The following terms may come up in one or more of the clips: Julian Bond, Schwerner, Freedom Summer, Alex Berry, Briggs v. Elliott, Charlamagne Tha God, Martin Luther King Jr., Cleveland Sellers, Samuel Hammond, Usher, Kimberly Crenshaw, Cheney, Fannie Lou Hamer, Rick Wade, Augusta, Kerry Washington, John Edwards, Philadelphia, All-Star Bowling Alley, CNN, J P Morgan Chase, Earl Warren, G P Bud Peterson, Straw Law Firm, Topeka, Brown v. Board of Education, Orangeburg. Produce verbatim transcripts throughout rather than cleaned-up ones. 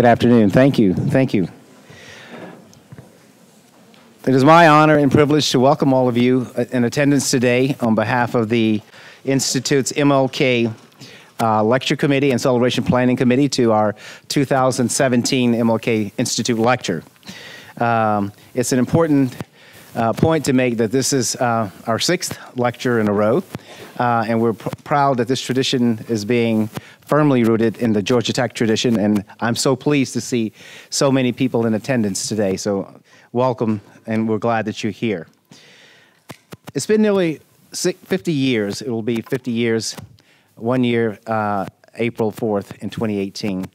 Good afternoon. Thank you. Thank you. It is my honor and privilege to welcome all of you in attendance today on behalf of the Institute's M L K uh, Lecture Committee and Celebration Planning Committee to our two thousand seventeen M L K Institute Lecture. Um, it's an important uh, point to make that this is uh, our sixth lecture in a row, uh, and we're pr proud that this tradition is being firmly rooted in the Georgia Tech tradition, and I'm so pleased to see so many people in attendance today. So welcome, and we're glad that you're here. It's been nearly fifty years. It will be fifty years, one year, uh, April fourth in twenty eighteen,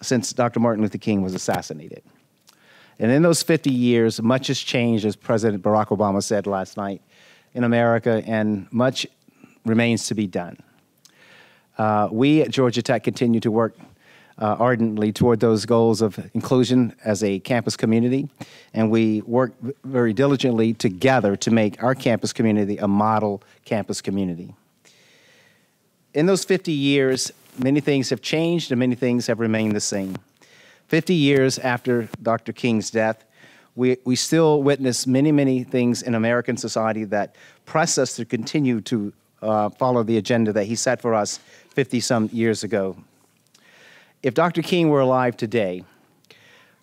since Doctor Martin Luther King was assassinated. And in those fifty years, much has changed, as President Barack Obama said last night, in America, and much remains to be done. Uh, we at Georgia Tech continue to work uh, ardently toward those goals of inclusion as a campus community, and we work very diligently together to make our campus community a model campus community. In those fifty years, many things have changed and many things have remained the same. fifty years after Doctor King's death, we, we still witness many, many things in American society that press us to continue to uh, follow the agenda that he set for us fifty-some years ago. If Doctor King were alive today,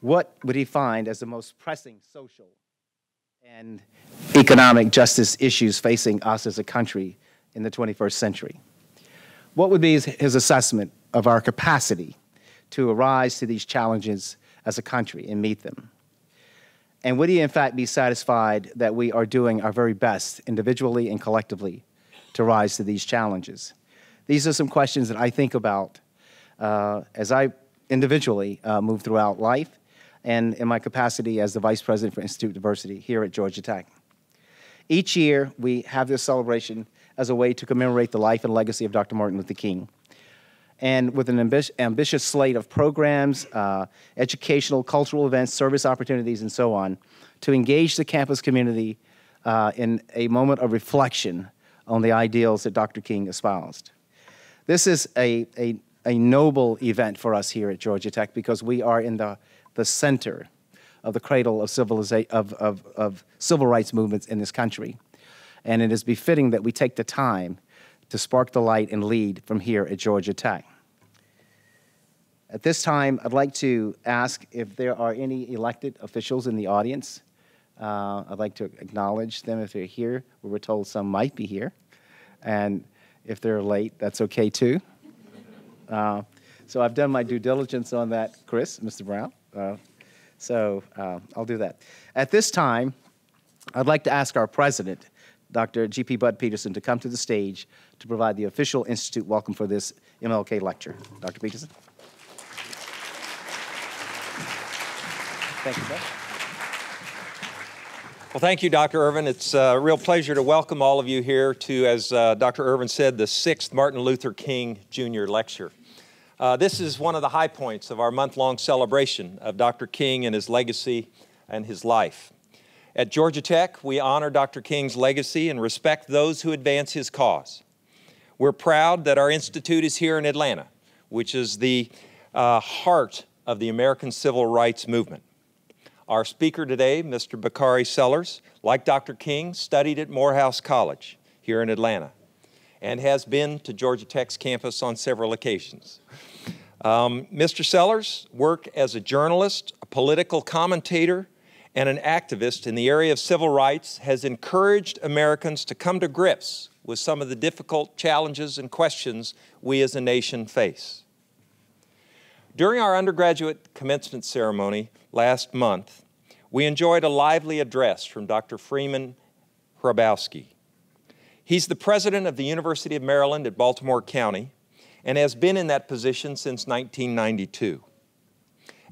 what would he find as the most pressing social and economic justice issues facing us as a country in the twenty-first century? What would be his, his assessment of our capacity to arise to these challenges as a country and meet them? And would he, in fact, be satisfied that we are doing our very best individually and collectively to rise to these challenges? These are some questions that I think about uh, as I individually uh, move throughout life and in my capacity as the Vice President for Institute of Diversity here at Georgia Tech. Each year, we have this celebration as a way to commemorate the life and legacy of Doctor Martin Luther King. And with an ambi ambitious slate of programs, uh, educational, cultural events, service opportunities, and so on, to engage the campus community uh, in a moment of reflection on the ideals that Doctor King espoused. This is a, a, a noble event for us here at Georgia Tech because we are in the, the center of the cradle of, civilization, of, of, of civil rights movements in this country. And it is befitting that we take the time to spark the light and lead from here at Georgia Tech. At this time, I'd like to ask if there are any elected officials in the audience. Uh, I'd like to acknowledge them if they're here. We were told some might be here. And if they're late, that's okay too. Uh, so I've done my due diligence on that, Chris, Mister Brown. Uh, so uh, I'll do that. At this time, I'd like to ask our president, Doctor G P Bud Peterson, to come to the stage to provide the official Institute welcome for this M L K lecture. Doctor Peterson. Thank you, Bud. Well, thank you, Doctor Irvin. It's a real pleasure to welcome all of you here to, as uh, Doctor Irvin said, the sixth Martin Luther King Junior lecture. Uh, this is one of the high points of our month-long celebration of Doctor King and his legacy and his life. At Georgia Tech, we honor Doctor King's legacy and respect those who advance his cause. We're proud that our institute is here in Atlanta, which is the uh, heart of the American Civil Rights Movement. Our speaker today, Mister Bakari Sellers, like Doctor King, studied at Morehouse College here in Atlanta and has been to Georgia Tech's campus on several occasions. Um, Mister Sellers worked as a journalist, a political commentator, and an activist in the area of civil rights, has encouraged Americans to come to grips with some of the difficult challenges and questions we as a nation face. During our undergraduate commencement ceremony last month, we enjoyed a lively address from Doctor Freeman Hrabowski. He's the president of the University of Maryland at Baltimore County and has been in that position since nineteen ninety-two.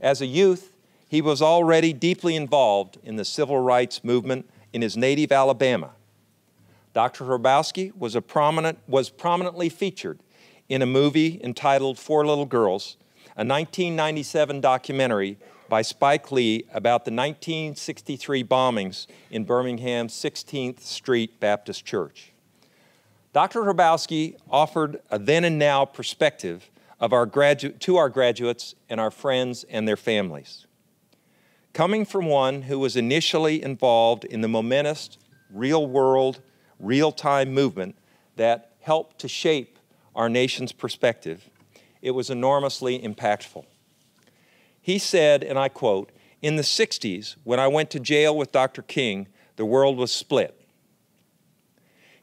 As a youth, he was already deeply involved in the civil rights movement in his native Alabama. Doctor Hrabowski was, a prominent, was prominently featured in a movie entitled Four Little Girls, a nineteen ninety-seven documentary by Spike Lee about the nineteen sixty-three bombings in Birmingham's sixteenth Street Baptist Church. Doctor Hrabowski offered a then and now perspective of our gradu- to our graduates and our friends and their families. Coming from one who was initially involved in the momentous real-world, real-time movement that helped to shape our nation's perspective, it was enormously impactful. He said, and I quote, "In the sixties, when I went to jail with Doctor King, the world was split."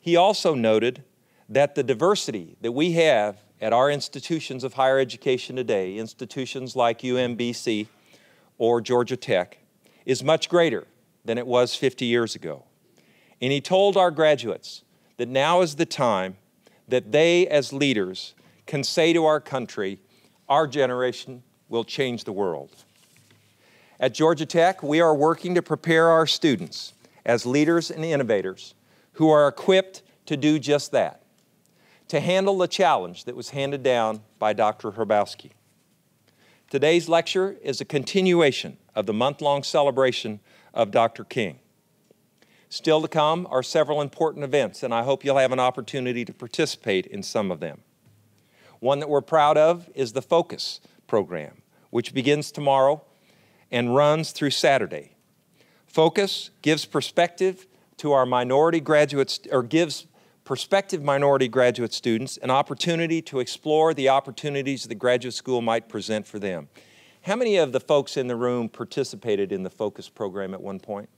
He also noted that the diversity that we have at our institutions of higher education today, institutions like U M B C or Georgia Tech, is much greater than it was fifty years ago. And he told our graduates that now is the time that they, as leaders, can say to our country, our generation will change the world. At Georgia Tech, we are working to prepare our students as leaders and innovators who are equipped to do just that, to handle the challenge that was handed down by Doctor Hrabowski. Today's lecture is a continuation of the month-long celebration of Doctor King. Still to come are several important events, and I hope you'll have an opportunity to participate in some of them. One that we're proud of is the FOCUS program, which begins tomorrow and runs through Saturday. FOCUS gives perspective to our minority graduates, or gives prospective minority graduate students an opportunity to explore the opportunities the graduate school might present for them. How many of the folks in the room participated in the FOCUS program at one point?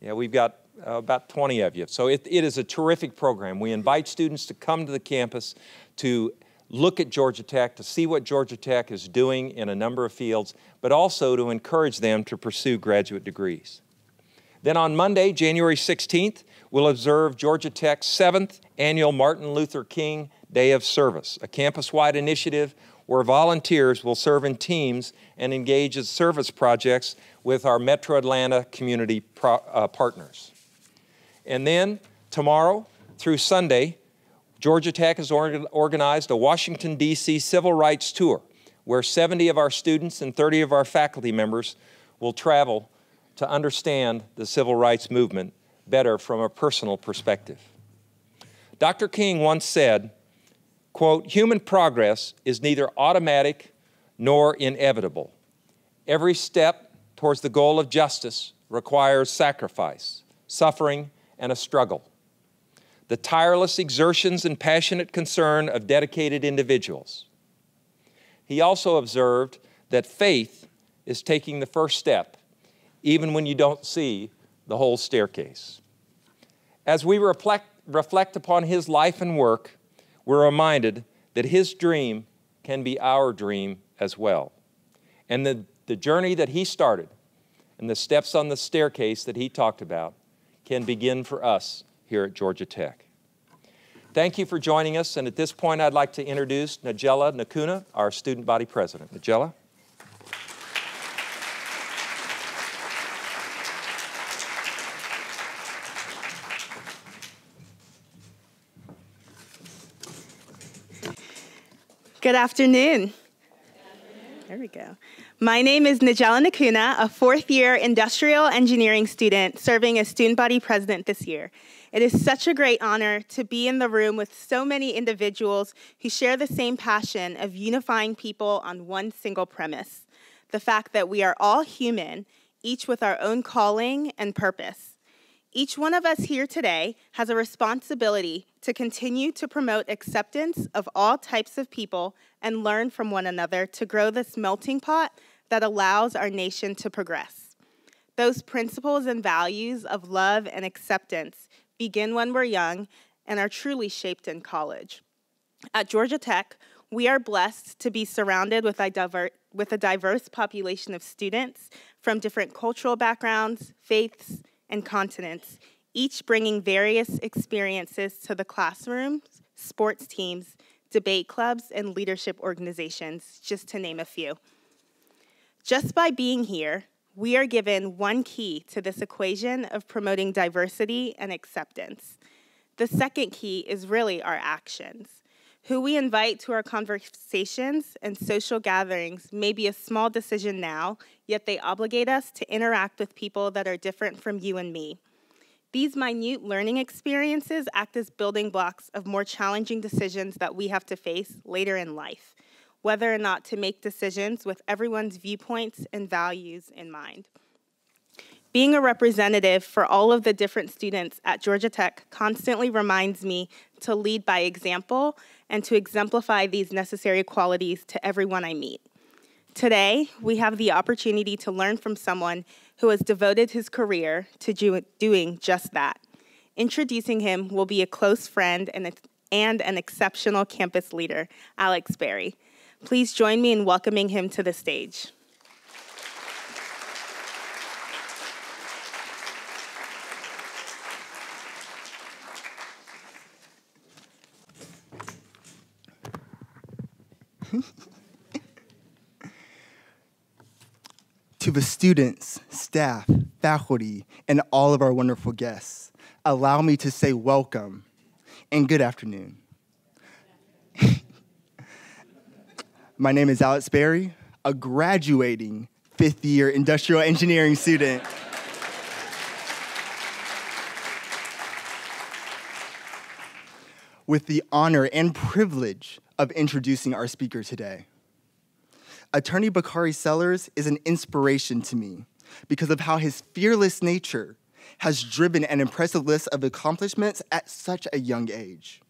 Yeah, we've got uh, about twenty of you. So it, it is a terrific program. We invite students to come to the campus to look at Georgia Tech, to see what Georgia Tech is doing in a number of fields, but also to encourage them to pursue graduate degrees. Then on Monday, January sixteenth, we'll observe Georgia Tech's seventh annual Martin Luther King Day of Service, a campus-wide initiative where volunteers will serve in teams and engage in service projects with our Metro Atlanta community pro, uh, partners. And then tomorrow through Sunday, Georgia Tech has org organized a Washington, D C civil rights tour where seventy of our students and thirty of our faculty members will travel to understand the civil rights movement better from a personal perspective. Doctor King once said, quote, "Human progress is neither automatic nor inevitable. Every step towards the goal of justice requires sacrifice, suffering, and a struggle. The tireless exertions and passionate concern of dedicated individuals." He also observed that faith is taking the first step, even when you don't see the whole staircase. As we reflect, reflect upon his life and work, we're reminded that his dream can be our dream as well. And the, the journey that he started and the steps on the staircase that he talked about can begin for us here at Georgia Tech. Thank you for joining us, and at this point I'd like to introduce Najlaa Nakuna, our student body president. Najlaa. Good afternoon. There we go. My name is Najlaa Nakuna, a fourth-year industrial engineering student serving as student body president this year. It is such a great honor to be in the room with so many individuals who share the same passion of unifying people on one single premise, the fact that we are all human, each with our own calling and purpose. Each one of us here today has a responsibility to continue to promote acceptance of all types of people and learn from one another to grow this melting pot that allows our nation to progress. Those principles and values of love and acceptance begin when we're young and are truly shaped in college. At Georgia Tech, we are blessed to be surrounded with a diverse, with a diverse population of students from different cultural backgrounds, faiths, and continents, each bringing various experiences to the classrooms, sports teams, debate clubs, and leadership organizations, just to name a few. Just by being here, we are given one key to this equation of promoting diversity and acceptance. The second key is really our actions. Who we invite to our conversations and social gatherings may be a small decision now, yet they obligate us to interact with people that are different from you and me. These minute learning experiences act as building blocks of more challenging decisions that we have to face later in life. whether or not to make decisions with everyone's viewpoints and values in mind. Being a representative for all of the different students at Georgia Tech constantly reminds me to lead by example and to exemplify these necessary qualities to everyone I meet. Today, we have the opportunity to learn from someone who has devoted his career to doing just that. Introducing him will be a close friend and, a, and an exceptional campus leader, Alex Berry. Please join me in welcoming him to the stage. To the students, staff, faculty, and all of our wonderful guests, allow me to say welcome and good afternoon. My name is Alex Berry, a graduating fifth year industrial engineering student. With the honor and privilege of introducing our speaker today. Attorney Bakari Sellers is an inspiration to me because of how his fearless nature has driven an impressive list of accomplishments at such a young age.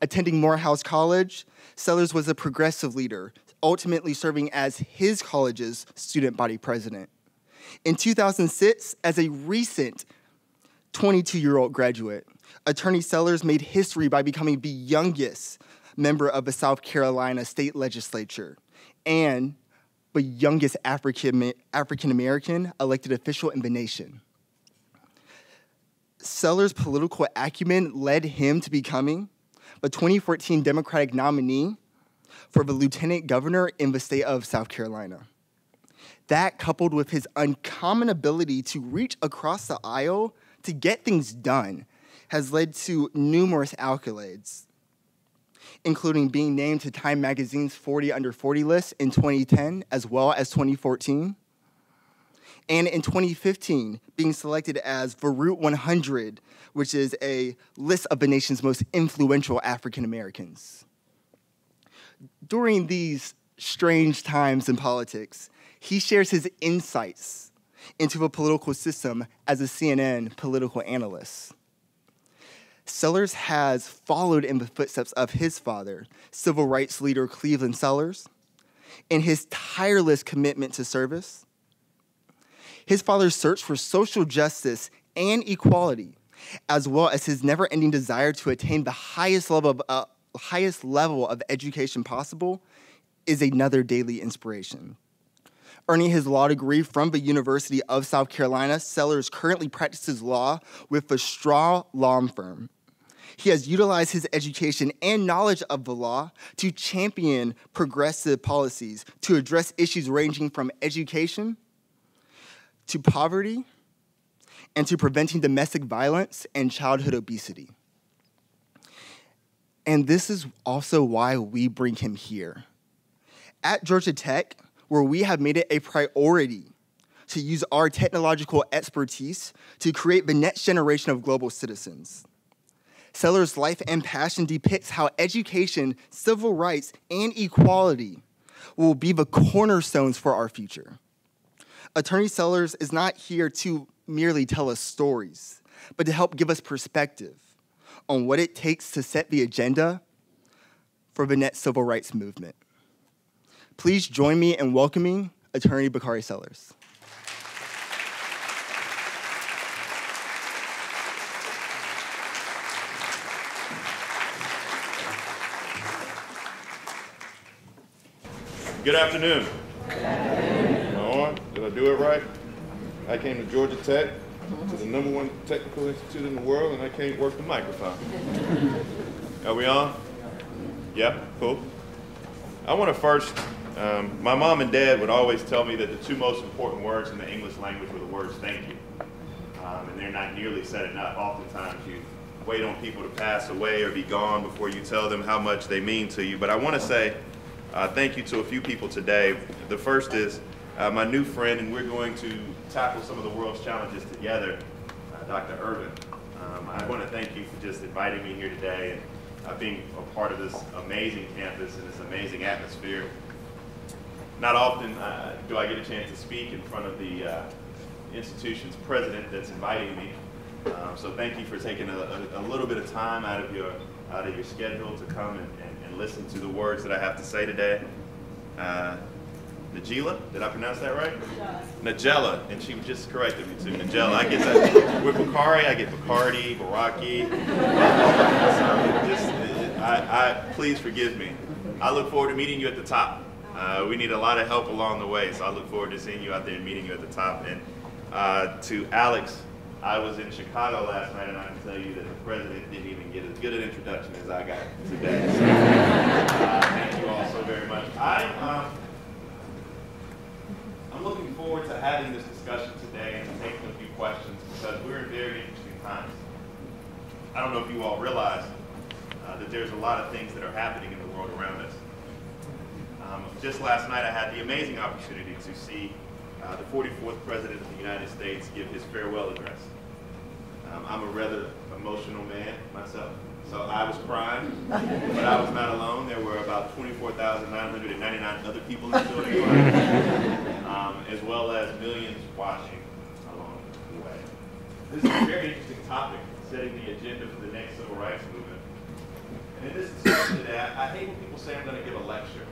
Attending Morehouse College, Sellers was a progressive leader, ultimately serving as his college's student body president. In two thousand six, as a recent twenty-two-year-old graduate, Attorney Sellers made history by becoming the youngest member of the South Carolina State Legislature and the youngest African, African American elected official in the nation. Sellers' political acumen led him to becoming the twenty fourteen Democratic nominee for the lieutenant governor in the state of South Carolina. That, coupled with his uncommon ability to reach across the aisle to get things done, has led to numerous accolades, including being named to Time Magazine's forty under forty list in twenty ten, as well as twenty fourteen. And in twenty fifteen, being selected as the Route one hundred, which is a list of the nation's most influential African Americans. During these strange times in politics, he shares his insights into the political system as a C N N political analyst. Sellers has followed in the footsteps of his father, civil rights leader Cleveland Sellers, in his tireless commitment to service. His father's search for social justice and equality, as well as his never-ending desire to attain the highest level of, uh, highest level of education possible, is another daily inspiration. Earning his law degree from the University of South Carolina, Sellers currently practices law with the Straw Law Firm. He has utilized his education and knowledge of the law to champion progressive policies to address issues ranging from education to poverty and to preventing domestic violence and childhood obesity. And this is also why we bring him here. At Georgia Tech, where we have made it a priority to use our technological expertise to create the next generation of global citizens. Sellers' life and passion depicts how education, civil rights, and equality will be the cornerstones for our future. Attorney Sellers is not here to merely tell us stories, but to help give us perspective on what it takes to set the agenda for the next civil rights movement. Please join me in welcoming Attorney Bakari Sellers. Good afternoon. Good afternoon. All right. Did I do it right? I came to Georgia Tech, to the number one technical institute in the world, and I can't work the microphone. Are we on? Yeah, cool. I want to first Um, my mom and dad would always tell me that the two most important words in the English language were the words thank you. Um, and they're not nearly said enough. Oftentimes you wait on people to pass away or be gone before you tell them how much they mean to you. But I want to say uh, thank you to a few people today. The first is uh, my new friend, and we're going to tackle some of the world's challenges together, uh, Doctor Irvin. Um, I want to thank you for just inviting me here today and uh, being a part of this amazing campus and this amazing atmosphere. Not often uh, do I get a chance to speak in front of the uh, institution's president that's inviting me. Um, so thank you for taking a, a, a little bit of time out of your out of your schedule to come and, and, and listen to the words that I have to say today. Uh, Najlaa, did I pronounce that right? Yeah. Najlaa, and she just corrected me too. Najlaa, I guess I, with Bakari, I get Bacardi, Baraki. So just, I, I, please forgive me. I look forward to meeting you at the top. Uh, we need a lot of help along the way, so I look forward to seeing you out there and meeting you at the top. And uh, to Alex, I was in Chicago last night, and I can tell you that the president didn't even get as good an introduction as I got today. So, uh, thank you all so very much. I, um, I'm looking forward to having this discussion today and taking a few questions, because we're in very interesting times. I don't know if you all realize uh, that there's a lot of things that are happening in the world around us. Um, just last night, I had the amazing opportunity to see Uh, the forty-fourth President of the United States give his farewell address. Um, I'm a rather emotional man myself, so I was crying, but I was not alone. There were about twenty-four thousand nine hundred ninety-nine other people in the building, um, as well as millions watching along the way. This is a very interesting topic, setting the agenda for the next civil rights movement. And in this discussion today, I, I hate when people say I'm going to give a lecture,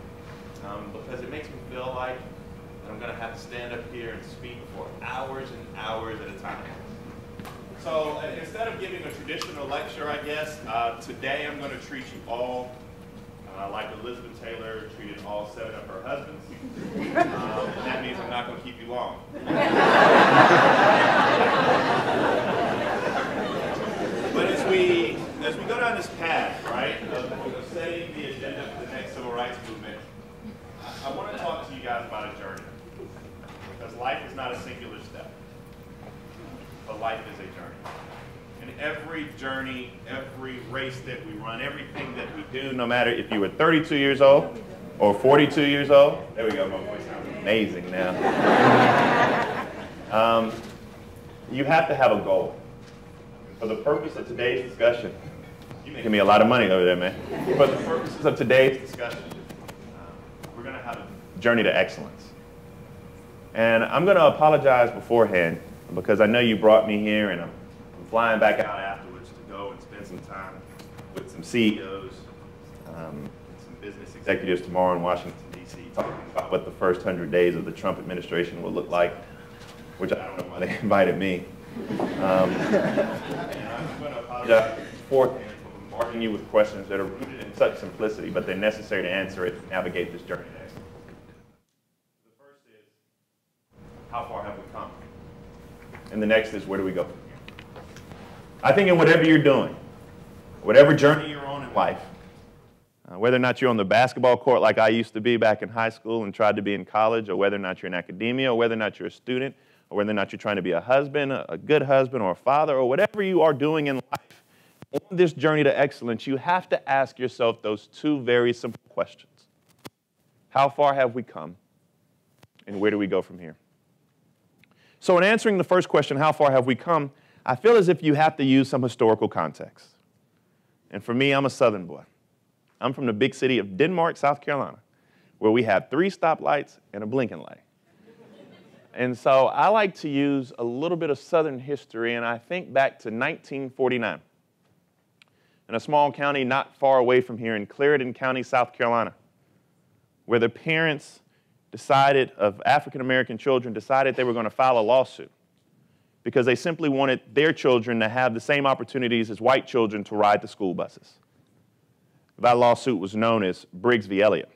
um, because it makes me feel like I'm going to have to stand up here and speak for hours and hours at a time. So uh, instead of giving a traditional lecture, I guess, uh, today I'm going to treat you all uh, like Elizabeth Taylor treated all seven of her husbands. Um, that means I'm not going to keep you long. But as we, as we go down this path, right, of, of setting the agenda for the next civil rights movement, I, I want to talk to you guys about a journey. Because life is not a singular step, but life is a journey. And every journey, every race that we run, everything that we do, no matter if you were thirty-two years old or forty-two years old, there we go, my voice sounds amazing now. um, you have to have a goal. For the purpose of today's discussion, you making me a lot of money over there, man. For the purposes of today's discussion, uh, we're going to have a journey to excellence. And I'm going to apologize beforehand, because I know you brought me here, and I'm, I'm flying back out afterwards to go and spend some time with some C E Os, um, some business executives tomorrow in Washington, D C, talking about what the first hundred days of the Trump administration will look like, which I don't know why they invited me. Um, and I'm going to apologize beforehand for bombarding you with questions that are rooted in such simplicity, but they're necessary to answer it and navigate this journey. How far have we come? And the next is, where do we go? I think in whatever you're doing, whatever journey you're on in life, uh, whether or not you're on the basketball court like I used to be back in high school and tried to be in college, or whether or not you're in academia, or whether or not you're a student, or whether or not you're trying to be a husband, a, a good husband, or a father, or whatever you are doing in life, on this journey to excellence, you have to ask yourself those two very simple questions. How far have we come? And where do we go from here? So in answering the first question, how far have we come, I feel as if you have to use some historical context. And for me, I'm a Southern boy. I'm from the big city of Denmark, South Carolina, where we have three stoplights and a blinking light. And so I like to use a little bit of Southern history, and I think back to nineteen forty-nine. In a small county not far away from here in Clarendon County, South Carolina, where the parents decided, of African-American children, decided they were going to file a lawsuit because they simply wanted their children to have the same opportunities as white children to ride the school buses. That lawsuit was known as Briggs v. Elliott.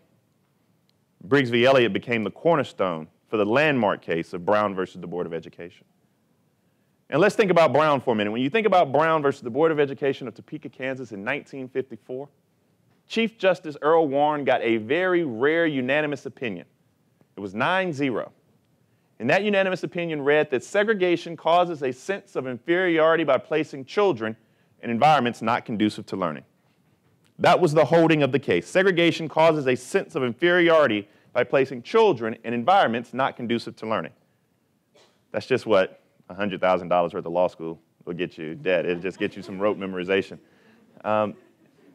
Briggs v. Elliott became the cornerstone for the landmark case of Brown versus the Board of Education. And let's think about Brown for a minute. When you think about Brown versus the Board of Education of Topeka, Kansas in nineteen fifty-four, Chief Justice Earl Warren got a very rare unanimous opinion. It was nine zero. And that unanimous opinion read that segregation causes a sense of inferiority by placing children in environments not conducive to learning. That was the holding of the case. Segregation causes a sense of inferiority by placing children in environments not conducive to learning. That's just what one hundred thousand dollars worth of law school will get you, dead. It'll just get you some rote memorization. Um,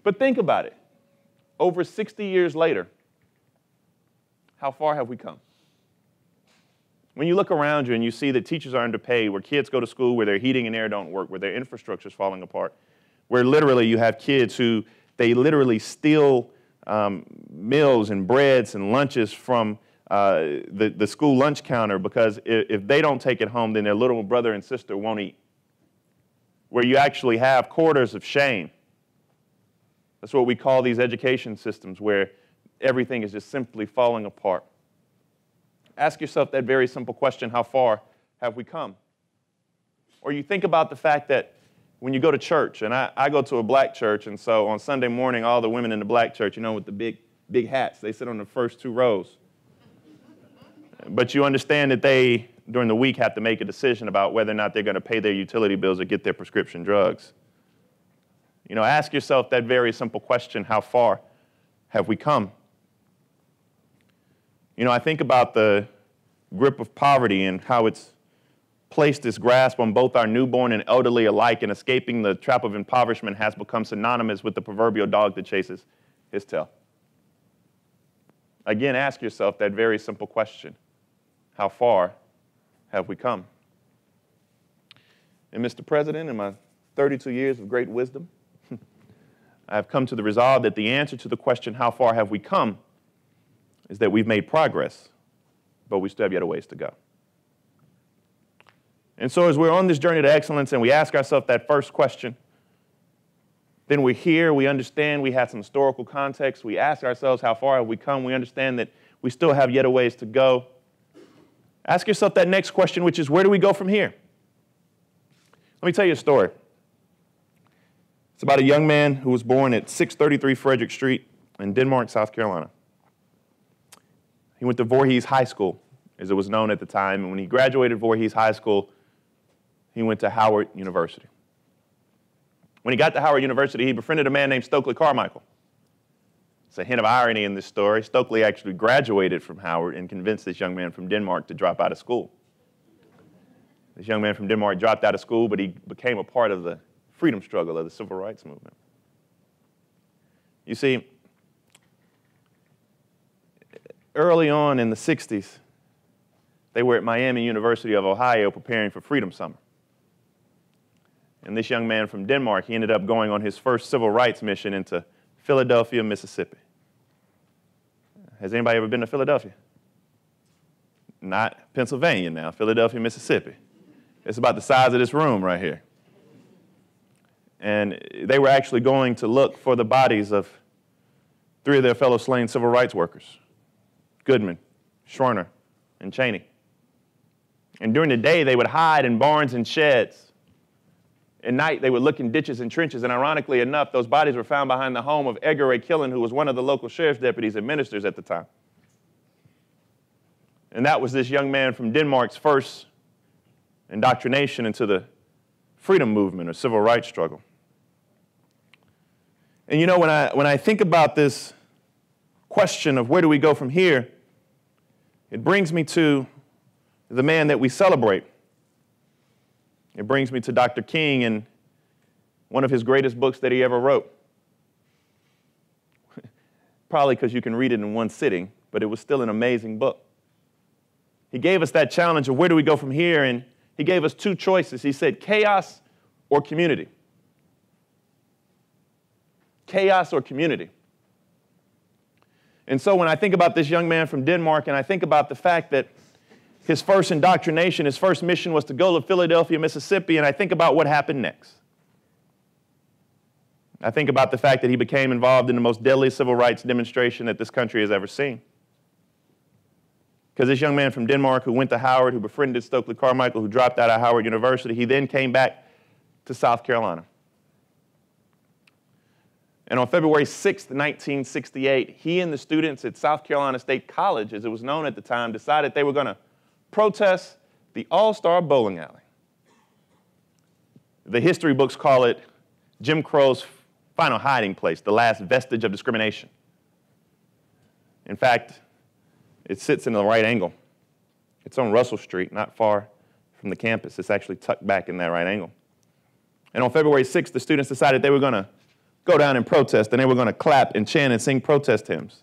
But think about it. Over sixty years later, how far have we come? When you look around you and you see that teachers are underpaid, where kids go to school, where their heating and air don't work, where their infrastructure is falling apart, where literally you have kids who they literally steal um, meals and breads and lunches from uh, the, the school lunch counter because if, if they don't take it home, then their little brother and sister won't eat. Where you actually have quarters of shame. That's what we call these education systems, where everything is just simply falling apart. Ask yourself that very simple question, how far have we come? Or you think about the fact that when you go to church, and I, I go to a black church, and so on Sunday morning, all the women in the black church, you know, with the big, big hats, they sit on the first two rows. But you understand that they, during the week, have to make a decision about whether or not they're going to pay their utility bills or get their prescription drugs. You know, ask yourself that very simple question, how far have we come? You know, I think about the grip of poverty and how it's placed its grasp on both our newborn and elderly alike, and escaping the trap of impoverishment has become synonymous with the proverbial dog that chases his tail. Again, ask yourself that very simple question, how far have we come? And Mister President, in my thirty-two years of great wisdom, I have come to the resolve that the answer to the question, how far have we come, is that we've made progress, but we still have yet a ways to go. And so as we're on this journey to excellence and we ask ourselves that first question, then we're here, we understand, we have some historical context, we ask ourselves how far have we come, we understand that we still have yet a ways to go. Ask yourself that next question, which is where do we go from here? Let me tell you a story. It's about a young man who was born at six thirty-three Frederick Street in Denmark, South Carolina. He went to Voorhees High School, as it was known at the time, and when he graduated Voorhees High School, he went to Howard University. When he got to Howard University, he befriended a man named Stokely Carmichael. It's a hint of irony in this story. Stokely actually graduated from Howard and convinced this young man from Denmark to drop out of school. This young man from Denmark dropped out of school, but he became a part of the freedom struggle of the Civil Rights Movement. You see, early on in the sixties, they were at Miami University of Ohio preparing for Freedom Summer. And this young man from Denmark, he ended up going on his first civil rights mission into Philadelphia, Mississippi. Has anybody ever been to Philadelphia? Not Pennsylvania now, Philadelphia, Mississippi. It's about the size of this room right here. And they were actually going to look for the bodies of three of their fellow slain civil rights workers. Goodman, Schwerner, and Cheney. And during the day, they would hide in barns and sheds. At night, they would look in ditches and trenches, and ironically enough, those bodies were found behind the home of Edgar A. Killen, who was one of the local sheriff's deputies and ministers at the time. And that was this young man from Denmark's first indoctrination into the freedom movement or civil rights struggle. And you know, when I, when I think about this question of where do we go from here, it brings me to the man that we celebrate. It brings me to Doctor King and one of his greatest books that he ever wrote. Probably because you can read it in one sitting, but it was still an amazing book. He gave us that challenge of where do we go from here, and he gave us two choices. He said chaos or community. Chaos or community. And so when I think about this young man from Denmark, and I think about the fact that his first indoctrination, his first mission was to go to Philadelphia, Mississippi, and I think about what happened next. I think about the fact that he became involved in the most deadly civil rights demonstration that this country has ever seen. Because this young man from Denmark who went to Howard, who befriended Stokely Carmichael, who dropped out of Howard University, he then came back to South Carolina. And on February sixth, nineteen sixty-eight, he and the students at South Carolina State College, as it was known at the time, decided they were going to protest the All-Star Bowling Alley. The history books call it Jim Crow's final hiding place, the last vestige of discrimination. In fact, it sits in the right angle. It's on Russell Street, not far from the campus. It's actually tucked back in that right angle. And on February sixth, the students decided they were going to go down and protest, and they were going to clap and chant and sing protest hymns.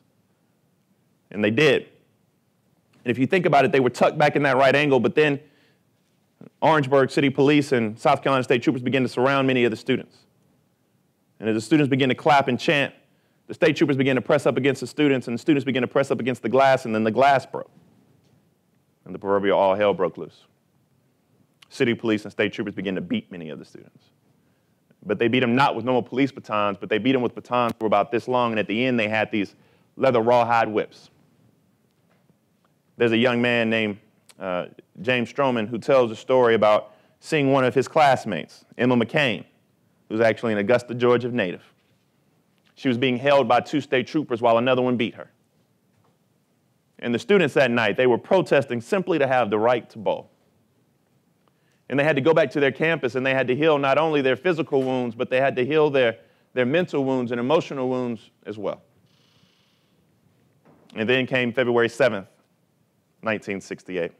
And they did. And if you think about it, they were tucked back in that right angle, but then Orangeburg City Police and South Carolina State Troopers began to surround many of the students. And as the students began to clap and chant, the state troopers began to press up against the students, and the students began to press up against the glass, and then the glass broke. And the proverbial all hell broke loose. City police and state troopers began to beat many of the students. But they beat them not with normal police batons, but they beat them with batons that were about this long, and at the end they had these leather rawhide whips. There's a young man named uh, James Stroman who tells a story about seeing one of his classmates, Emma McCain, who's actually an Augusta, Georgia native. She was being held by two state troopers while another one beat her. And the students that night, they were protesting simply to have the right to bowl. And they had to go back to their campus, and they had to heal not only their physical wounds, but they had to heal their, their mental wounds and emotional wounds as well. And then came February seventh, nineteen sixty-eight.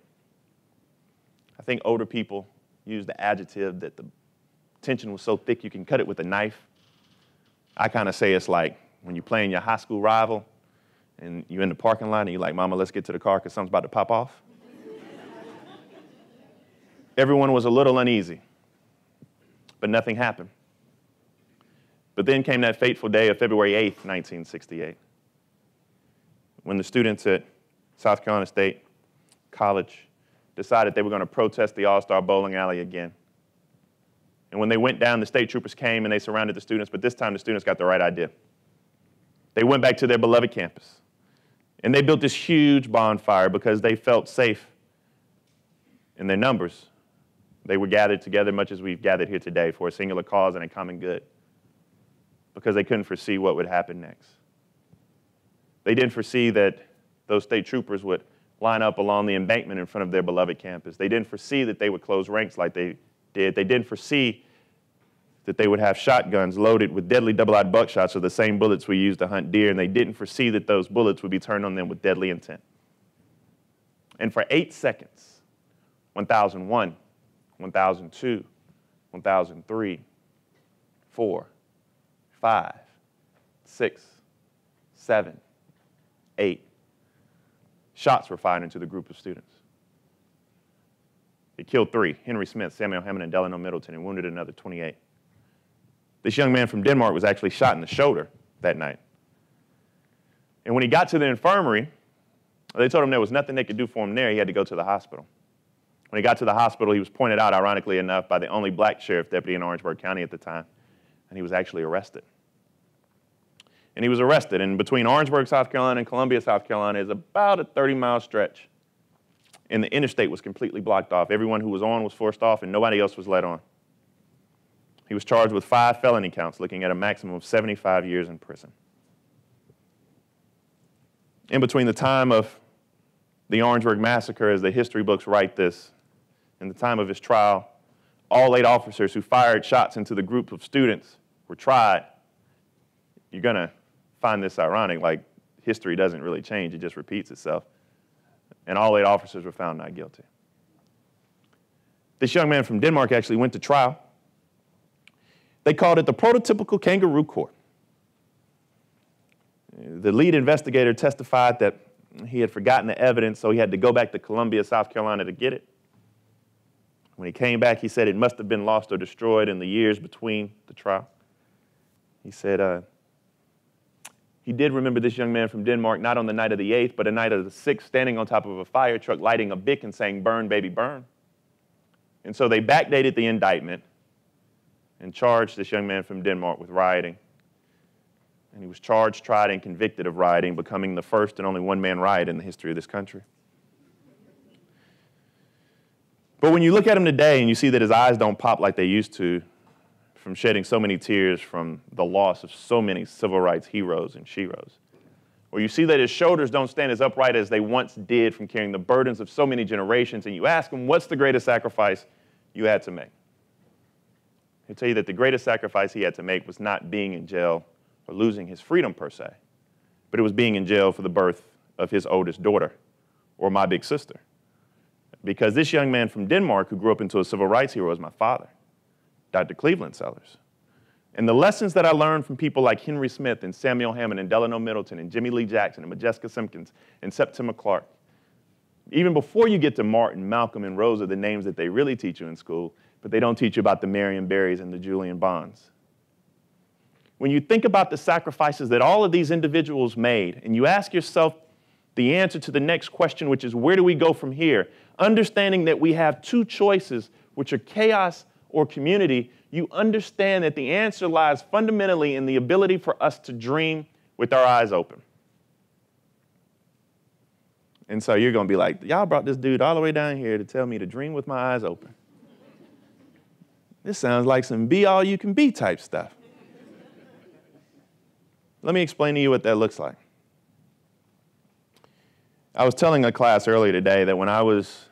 I think older people use the adjective that the tension was so thick you can cut it with a knife. I kind of say it's like when you're playing your high school rival and you're in the parking lot and you're like, Mama, let's get to the car because something's about to pop off. Everyone was a little uneasy, but nothing happened. But then came that fateful day of February eighth, nineteen sixty-eight, when the students at South Carolina State College decided they were going to protest the All-Star Bowling Alley again. And when they went down, the state troopers came and they surrounded the students, but this time the students got the right idea. They went back to their beloved campus, and they built this huge bonfire because they felt safe in their numbers. They were gathered together much as we've gathered here today for a singular cause and a common good because they couldn't foresee what would happen next. They didn't foresee that those state troopers would line up along the embankment in front of their beloved campus. They didn't foresee that they would close ranks like they did. They didn't foresee that they would have shotguns loaded with deadly double-eyed buckshot, so the same bullets we use to hunt deer, and they didn't foresee that those bullets would be turned on them with deadly intent. And for eight seconds, one thousand one, one thousand two, one thousand three, four, five, six, seven, eight, shots were fired into the group of students. It killed three, Henry Smith, Samuel Hammond, and Delano Middleton, and wounded another twenty-eight. This young man from Denmark was actually shot in the shoulder that night. And when he got to the infirmary, they told him there was nothing they could do for him there. He had to go to the hospital. When he got to the hospital, he was pointed out, ironically enough, by the only black sheriff deputy in Orangeburg County at the time, and he was actually arrested. And he was arrested, and between Orangeburg, South Carolina, and Columbia, South Carolina, is about a thirty-mile stretch. And the interstate was completely blocked off. Everyone who was on was forced off, and nobody else was let on. He was charged with five felony counts, looking at a maximum of seventy-five years in prison. In between the time of the Orangeburg Massacre, as the history books write this, and the time of his trial, all eight officers who fired shots into the group of students were tried. You're going to find this ironic, like history doesn't really change, it just repeats itself. And all eight officers were found not guilty. This young man from Denmark actually went to trial. They called it the prototypical kangaroo court. The lead investigator testified that he had forgotten the evidence, so he had to go back to Columbia, South Carolina to get it. When he came back, he said it must have been lost or destroyed in the years between the trial. He said, uh, He did remember this young man from Denmark, not on the night of the eighth, but a night of the sixth, standing on top of a fire truck, lighting a Bic and saying, burn, baby, burn. And so they backdated the indictment and charged this young man from Denmark with rioting. And he was charged, tried, and convicted of rioting, becoming the first and only one-man riot in the history of this country. But when you look at him today and you see that his eyes don't pop like they used to, from shedding so many tears from the loss of so many civil rights heroes and sheroes, or you see that his shoulders don't stand as upright as they once did from carrying the burdens of so many generations, and you ask him, what's the greatest sacrifice you had to make? He'll tell you that the greatest sacrifice he had to make was not being in jail or losing his freedom per se, but it was being in jail for the birth of his oldest daughter, or my big sister. Because this young man from Denmark who grew up into a civil rights hero is my father, Doctor Cleveland Sellers. And the lessons that I learned from people like Henry Smith and Samuel Hammond and Delano Middleton and Jimmy Lee Jackson and Modjeska Simpkins and Septima Clark, even before you get to Martin, Malcolm, and Rosa, the names that they really teach you in school, but they don't teach you about the Marion Berrys and the Julian Bonds. When you think about the sacrifices that all of these individuals made, and you ask yourself the answer to the next question, which is where do we go from here? Understanding that we have two choices, which are chaos or community, you understand that the answer lies fundamentally in the ability for us to dream with our eyes open. And so you're going to be like, y'all brought this dude all the way down here to tell me to dream with my eyes open. This sounds like some be all you can be type stuff. Let me explain to you what that looks like. I was telling a class earlier today that when I was,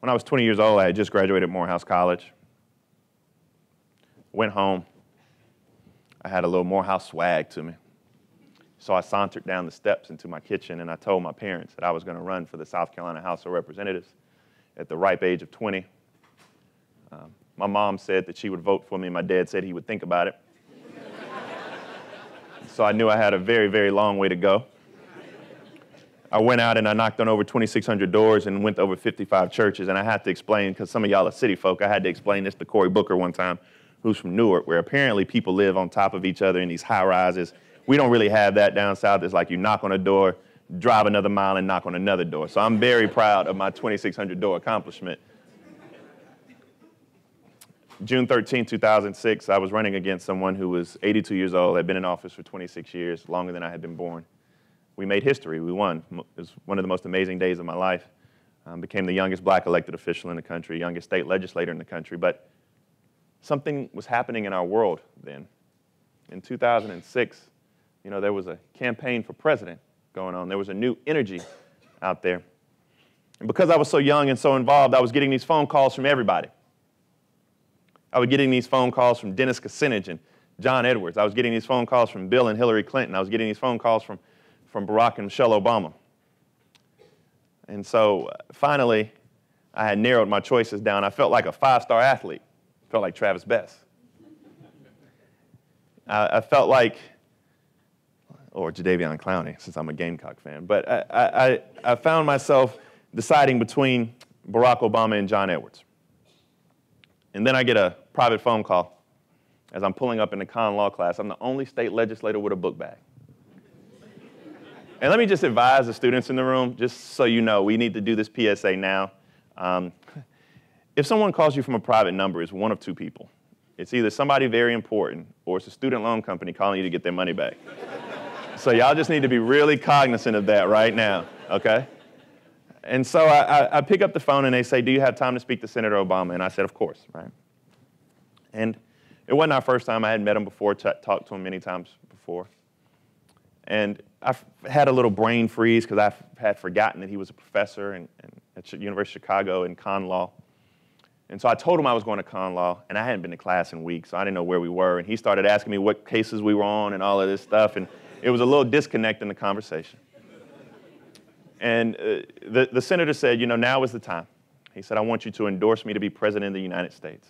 when I was twenty years old, I had just graduated Morehouse College. Went home. I had a little Morehouse swag to me. So I sauntered down the steps into my kitchen and I told my parents that I was going to run for the South Carolina House of Representatives at the ripe age of twenty. Um, my mom said that she would vote for me and my dad said he would think about it. So I knew I had a very, very long way to go. I went out and I knocked on over twenty-six hundred doors and went to over fifty-five churches, and I had to explain, because some of y'all are city folk, I had to explain this to Cory Booker one time, who's from Newark, where apparently people live on top of each other in these high rises. We don't really have that down south. It's like you knock on a door, drive another mile and knock on another door. So I'm very proud of my twenty-six hundred door accomplishment. June thirteenth, two thousand six, I was running against someone who was eighty-two years old, had been in office for twenty-six years, longer than I had been born. We made history. We won. It was one of the most amazing days of my life. Um, became the youngest black elected official in the country, youngest state legislator in the country. But something was happening in our world then. In two thousand six, you know, there was a campaign for president going on. There was a new energy out there. And because I was so young and so involved, I was getting these phone calls from everybody. I was getting these phone calls from Dennis Kucinich and John Edwards. I was getting these phone calls from Bill and Hillary Clinton. I was getting these phone calls from from Barack and Michelle Obama. And so uh, finally, I had narrowed my choices down. I felt like a five-star athlete. I felt like Travis Best. uh, I felt like, or Jadeveon Clowney, since I'm a Gamecock fan. But I, I, I found myself deciding between Barack Obama and John Edwards. And then I get a private phone call as I'm pulling up in the Con Law class. I'm the only state legislator with a book bag. And let me just advise the students in the room, just so you know, we need to do this P S A now. Um, if someone calls you from a private number, it's one of two people. It's either somebody very important, or it's a student loan company calling you to get their money back. So y'all just need to be really cognizant of that right now, okay? And so I, I, I pick up the phone and they say, do you have time to speak to Senator Obama? And I said, of course, right? And it wasn't our first time. I had met him before, talked to him many times before. And I had a little brain freeze because I had forgotten that he was a professor in, in, at the University of Chicago in con law. And so I told him I was going to con law, and I hadn't been to class in weeks, so I didn't know where we were. And he started asking me what cases we were on and all of this stuff, and it was a little disconnect in the conversation. And uh, the, the senator said, you know, now is the time. He said, I want you to endorse me to be president of the United States.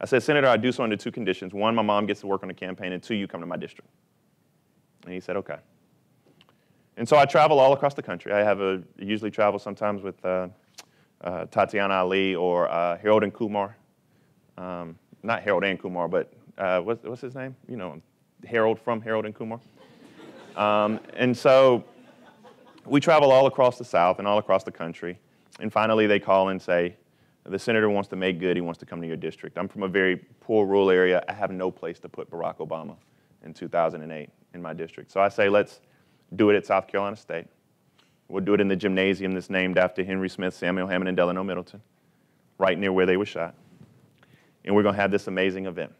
I said, Senator, I do so under two conditions. One, my mom gets to work on the campaign, and two, you come to my district. And he said, okay. And so I travel all across the country. I have a, usually travel sometimes with uh, uh, Tatiana Ali or uh, Harold and Kumar. Um, not Harold and Kumar, but uh, what's, what's his name? You know, Harold from Harold and Kumar. Um, and so we travel all across the South and all across the country. And finally they call and say, the senator wants to make good. He wants to come to your district. I'm from a very poor rural area. I have no place to put Barack Obama in two thousand eight. In my district. So I say, let's do it at South Carolina State. We'll do it in the gymnasium that's named after Henry Smith, Samuel Hammond, and Delano Middleton, right near where they were shot. And we're going to have this amazing event.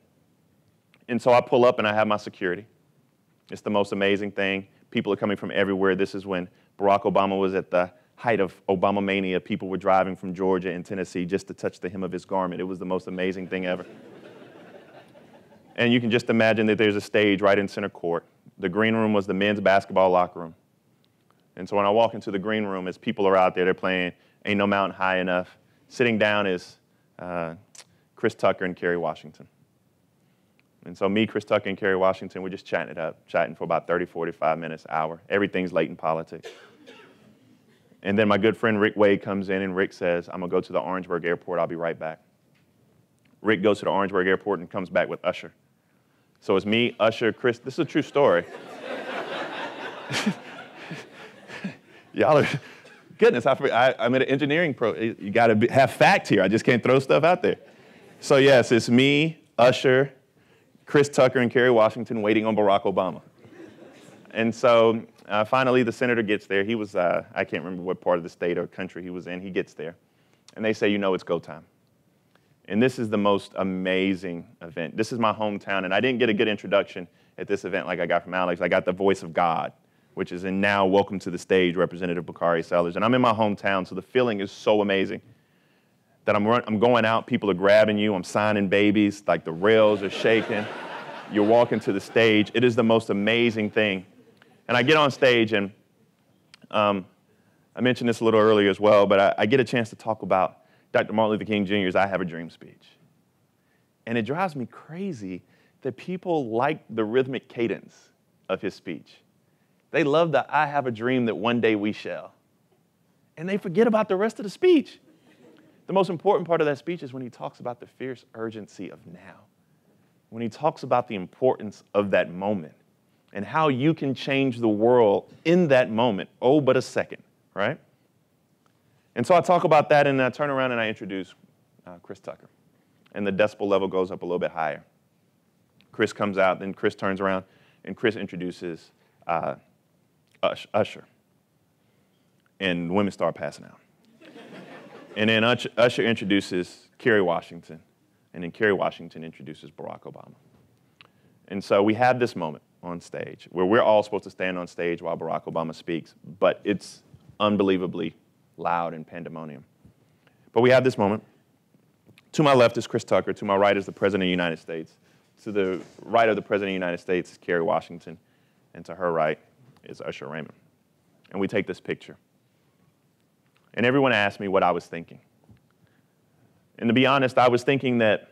And so I pull up and I have my security. It's the most amazing thing. People are coming from everywhere. This is when Barack Obama was at the height of Obama mania. People were driving from Georgia and Tennessee just to touch the hem of his garment. It was the most amazing thing ever. And you can just imagine that there's a stage right in center court. The green room was the men's basketball locker room. And so when I walk into the green room, as people are out there, they're playing Ain't No Mountain High Enough. Sitting down is uh, Chris Tucker and Kerry Washington. And so me, Chris Tucker, and Kerry Washington, we're just chatting it up, chatting for about thirty, forty-five minutes, hour. Everything's late in politics. And then my good friend Rick Wade comes in, and Rick says, I'm going to go to the Orangeburg Airport. I'll be right back. Rick goes to the Orangeburg Airport and comes back with Usher. So it's me, Usher, Chris. This is a true story. Y'all are, goodness, I, I, I'm an engineering pro. You got to have fact here. I just can't throw stuff out there. So yes, it's me, Usher, Chris Tucker, and Kerry Washington waiting on Barack Obama. And so uh, finally, the senator gets there. He was, uh, I can't remember what part of the state or country he was in. He gets there. And they say, you know, it's go time. And this is the most amazing event. This is my hometown. And I didn't get a good introduction at this event like I got from Alex. I got the voice of God, which is in now welcome to the stage, Representative Bakari Sellers. And I'm in my hometown, so the feeling is so amazing that I'm, run, I'm going out, people are grabbing you, I'm signing babies, like the rails are shaking. You're walking to the stage. It is the most amazing thing. And I get on stage, and um, I mentioned this a little earlier as well, but I, I get a chance to talk about Doctor Martin Luther King Junior's I Have a Dream speech. And it drives me crazy that people like the rhythmic cadence of his speech. They love the I have a dream that one day we shall. And they forget about the rest of the speech. The most important part of that speech is when he talks about the fierce urgency of now, when he talks about the importance of that moment and how you can change the world in that moment, oh, but a second, right? And so I talk about that, and I turn around and I introduce uh, Chris Tucker. And the decibel level goes up a little bit higher. Chris comes out, then Chris turns around, and Chris introduces uh, Usher. And women start passing out. And then Usher introduces Kerry Washington, and then Kerry Washington introduces Barack Obama. And so we have this moment on stage where we're all supposed to stand on stage while Barack Obama speaks, but it's unbelievably loud and pandemonium. But we have this moment. To my left is Chris Tucker. To my right is the President of the United States. To the right of the President of the United States is Kerry Washington, and to her right is Usher Raymond. And we take this picture. And everyone asked me what I was thinking. And to be honest, I was thinking that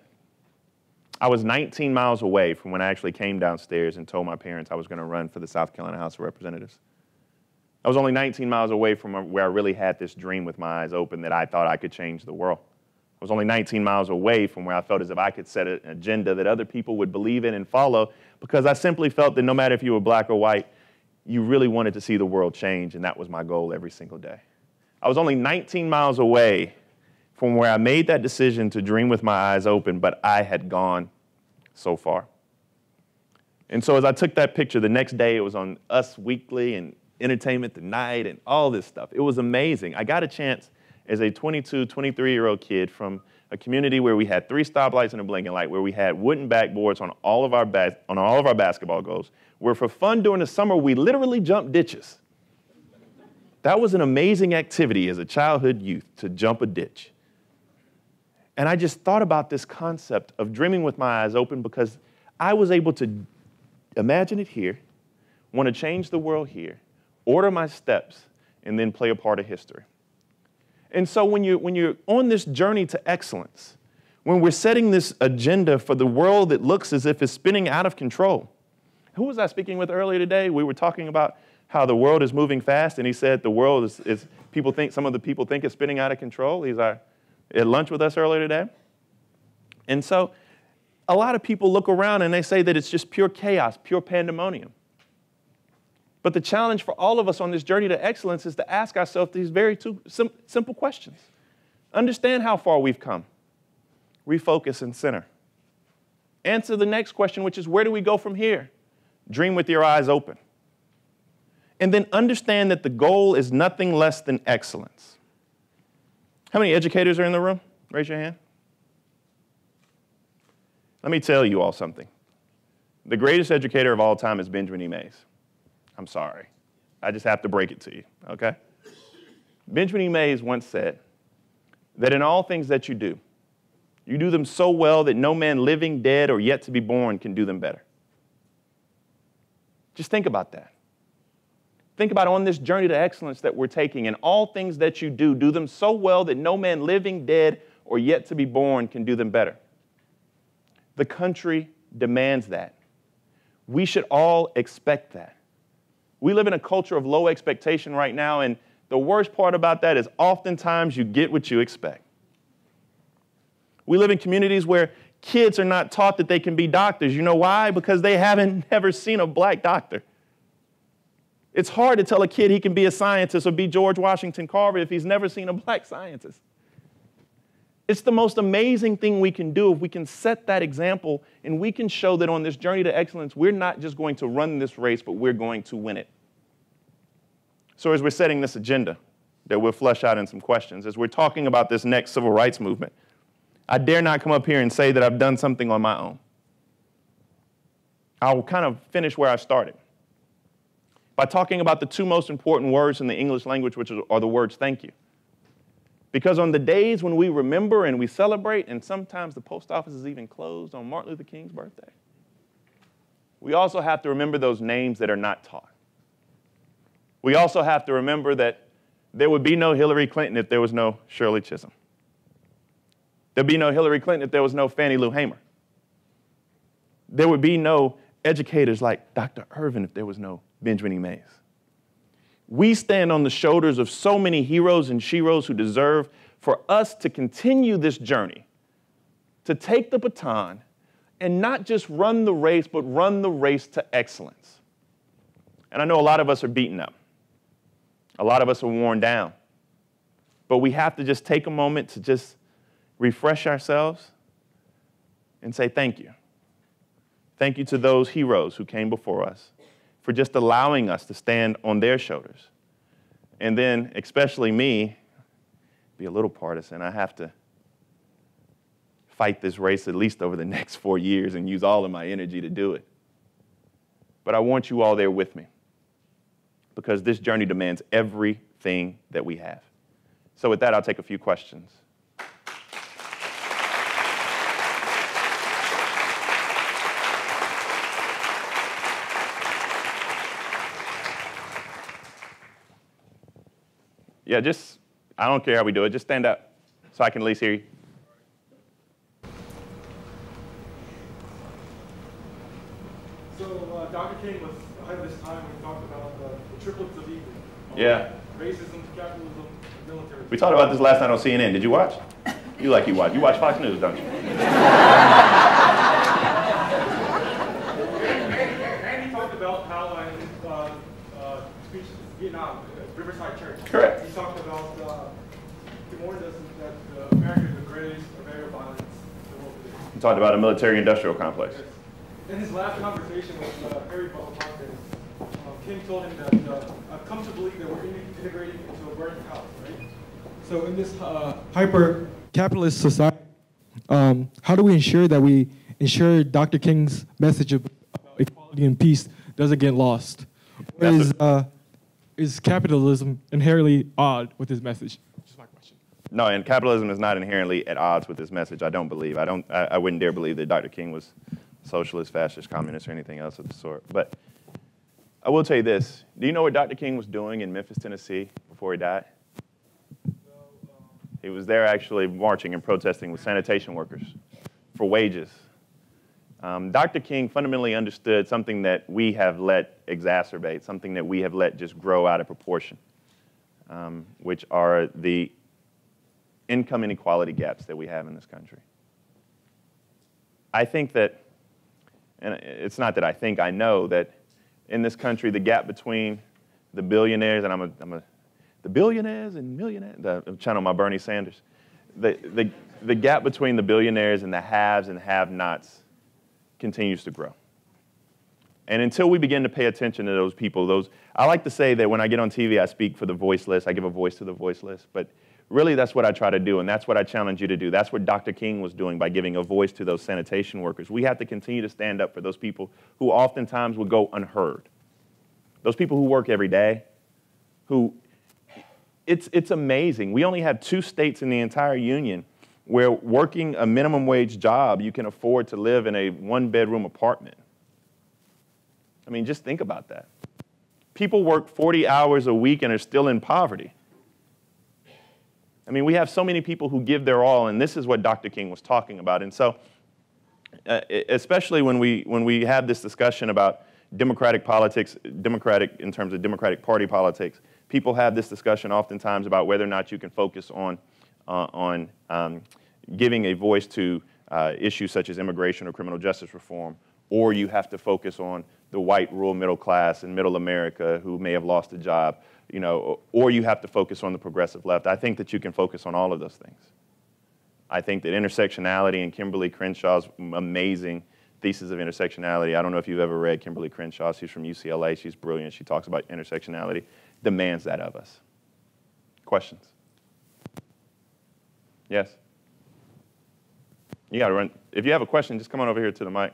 I was nineteen miles away from when I actually came downstairs and told my parents I was going to run for the South Carolina House of Representatives. I was only nineteen miles away from where I really had this dream with my eyes open that I thought I could change the world. I was only nineteen miles away from where I felt as if I could set an agenda that other people would believe in and follow, because I simply felt that no matter if you were black or white, you really wanted to see the world change, and that was my goal every single day. I was only nineteen miles away from where I made that decision to dream with my eyes open, but I had gone so far. And so as I took that picture, the next day it was on Us Weekly and Entertainment Tonight and all this stuff. It was amazing. I got a chance as a twenty-two, twenty-three-year-old kid from a community where we had three stoplights and a blinking light, where we had wooden backboards on all of our, bas on all of our basketball goals, where for fun during the summer, we literally jumped ditches. That was an amazing activity as a childhood youth, to jump a ditch. And I just thought about this concept of dreaming with my eyes open, because I was able to imagine it here, want to change the world here, order my steps, and then play a part of history. And so when you, when you're on this journey to excellence, when we're setting this agenda for the world that looks as if it's spinning out of control, who was I speaking with earlier today? We were talking about how the world is moving fast, and he said the world is, is people think, some of the people think it's spinning out of control. He's our, at lunch with us earlier today. And so a lot of people look around and they say that it's just pure chaos, pure pandemonium. But the challenge for all of us on this journey to excellence is to ask ourselves these very two sim simple questions. Understand how far we've come. Refocus and center. Answer the next question, which is, where do we go from here? Dream with your eyes open. And then understand that the goal is nothing less than excellence. How many educators are in the room? Raise your hand. Let me tell you all something. The greatest educator of all time is Benjamin E. Mays. I'm sorry. I just have to break it to you, okay? Benjamin E. Mays once said that in all things that you do, you do them so well that no man living, dead, or yet to be born can do them better. Just think about that. Think about on this journey to excellence that we're taking, and all things that you do, do them so well that no man living, dead, or yet to be born can do them better. The country demands that. We should all expect that. We live in a culture of low expectation right now, and the worst part about that is oftentimes you get what you expect. We live in communities where kids are not taught that they can be doctors. You know why? Because they haven't ever seen a black doctor. It's hard to tell a kid he can be a scientist or be George Washington Carver if he's never seen a black scientist. It's the most amazing thing we can do if we can set that example and we can show that on this journey to excellence, we're not just going to run this race, but we're going to win it. So as we're setting this agenda that we'll flesh out in some questions, as we're talking about this next civil rights movement, I dare not come up here and say that I've done something on my own. I'll kind of finish where I started by talking about the two most important words in the English language, which are the words thank you. Because on the days when we remember and we celebrate, and sometimes the post office is even closed on Martin Luther King's birthday, we also have to remember those names that are not taught. We also have to remember that there would be no Hillary Clinton if there was no Shirley Chisholm. There'd be no Hillary Clinton if there was no Fannie Lou Hamer. There would be no educators like Doctor Irvin if there was no Benjamin E. Mays. We stand on the shoulders of so many heroes and sheroes who deserve for us to continue this journey, to take the baton and not just run the race, but run the race to excellence. And I know a lot of us are beaten up. A lot of us are worn down. But we have to just take a moment to just refresh ourselves and say thank you. Thank you to those heroes who came before us for just allowing us to stand on their shoulders. And then, especially me, be a little partisan, I have to fight this race at least over the next four years and use all of my energy to do it. But I want you all there with me because this journey demands everything that we have. So with that, I'll take a few questions. Yeah, just, I don't care how we do it. Just stand up so I can at least hear you. So uh, Doctor King was ahead of his time when he talked about uh, the triplets of evil. Um, yeah. Racism, capitalism, and military. We talked about this last night on C N N. Did you watch? You like you watch. You watch Fox News, don't you? And he talked about how in his uh, uh, speech in Vietnam, Riverside Church. Correct. He talked about, uh, he warned us that uh, America is the greatest array of violence the world today. He talked about a military-industrial complex. Yes. In his last conversation with uh, Harry Belafonte, uh, King told him that uh, I've come to believe that we're integrating into a burning house, right? So in this uh, hyper-capitalist society, um, how do we ensure that we ensure Doctor King's message about equality and peace doesn't get lost? What is, uh, Is capitalism inherently odd with his message? Which is my question. No, and capitalism is not inherently at odds with his message, I don't believe. I, don't, I, I wouldn't dare believe that Doctor King was socialist, fascist, communist, or anything else of the sort. But I will tell you this. Do you know what Doctor King was doing in Memphis, Tennessee before he died? No, um, he was there actually marching and protesting with sanitation workers for wages. Um, Doctor King fundamentally understood something that we have let exacerbate, something that we have let just grow out of proportion, um, which are the income inequality gaps that we have in this country. I think that, and it's not that I think, I know that in this country the gap between the billionaires, and I'm a, I'm a the billionaires and millionaires, the, I'm channel my Bernie Sanders, the, the, the gap between the billionaires and the haves and have-nots continues to grow. And until we begin to pay attention to those people, those, I like to say that when I get on T V, I speak for the voiceless, I give a voice to the voiceless, but really that's what I try to do, and that's what I challenge you to do. That's what Doctor King was doing by giving a voice to those sanitation workers. We have to continue to stand up for those people who oftentimes will go unheard. Those people who work every day, who, it's, it's amazing. We only have two states in the entire union where working a minimum wage job, you can afford to live in a one-bedroom apartment. I mean, just think about that. People work forty hours a week and are still in poverty. I mean, we have so many people who give their all, and this is what Doctor King was talking about. And so uh, especially when we, when we have this discussion about democratic politics, democratic in terms of Democratic Party politics, people have this discussion oftentimes about whether or not you can focus on, uh, on um, giving a voice to uh, issues such as immigration or criminal justice reform, or you have to focus on the white rural middle class in middle America who may have lost a job, you know, or you have to focus on the progressive left. I think that you can focus on all of those things. I think that intersectionality and Kimberly Crenshaw's amazing thesis of intersectionality, I don't know if you've ever read Kimberly Crenshaw, she's from U C L A, she's brilliant, she talks about intersectionality, demands that of us. Questions? Yes? You gotta run, if you have a question, just come on over here to the mic.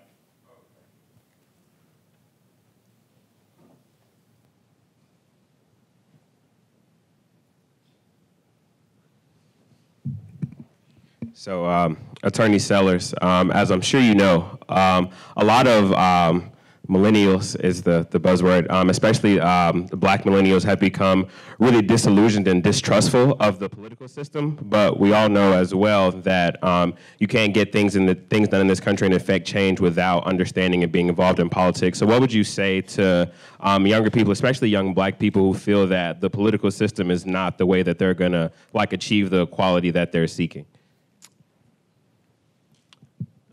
So, um, Attorney Sellers, um, as I'm sure you know, um, a lot of um, millennials is the, the buzzword, um, especially um, the black millennials have become really disillusioned and distrustful of the political system. But we all know as well that um, you can't get things, in the, things done in this country and affect change without understanding and being involved in politics. So what would you say to um, younger people, especially young black people who feel that the political system is not the way that they're going to like achieve the equality that they're seeking?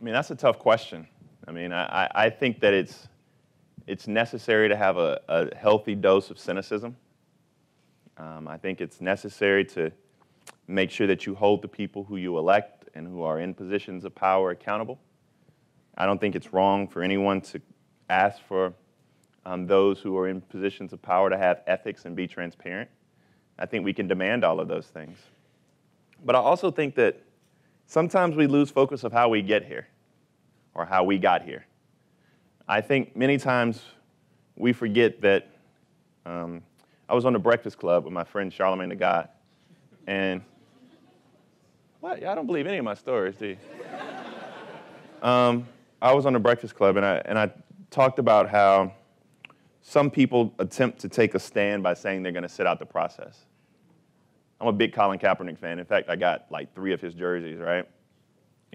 I mean, that's a tough question. I mean, I, I think that it's, it's necessary to have a, a healthy dose of cynicism. Um, I think it's necessary to make sure that you hold the people who you elect and who are in positions of power accountable. I don't think it's wrong for anyone to ask for um, those who are in positions of power to have ethics and be transparent. I think we can demand all of those things. But I also think that sometimes we lose focus of how we get here, or how we got here. I think many times we forget that um, I was on the Breakfast Club with my friend Charlamagne Tha God, and what, y'all don't believe any of my stories, do you? um, I was on the Breakfast Club and I, and I talked about how some people attempt to take a stand by saying they're gonna sit out the process. I'm a big Colin Kaepernick fan. In fact, I got like three of his jerseys, right?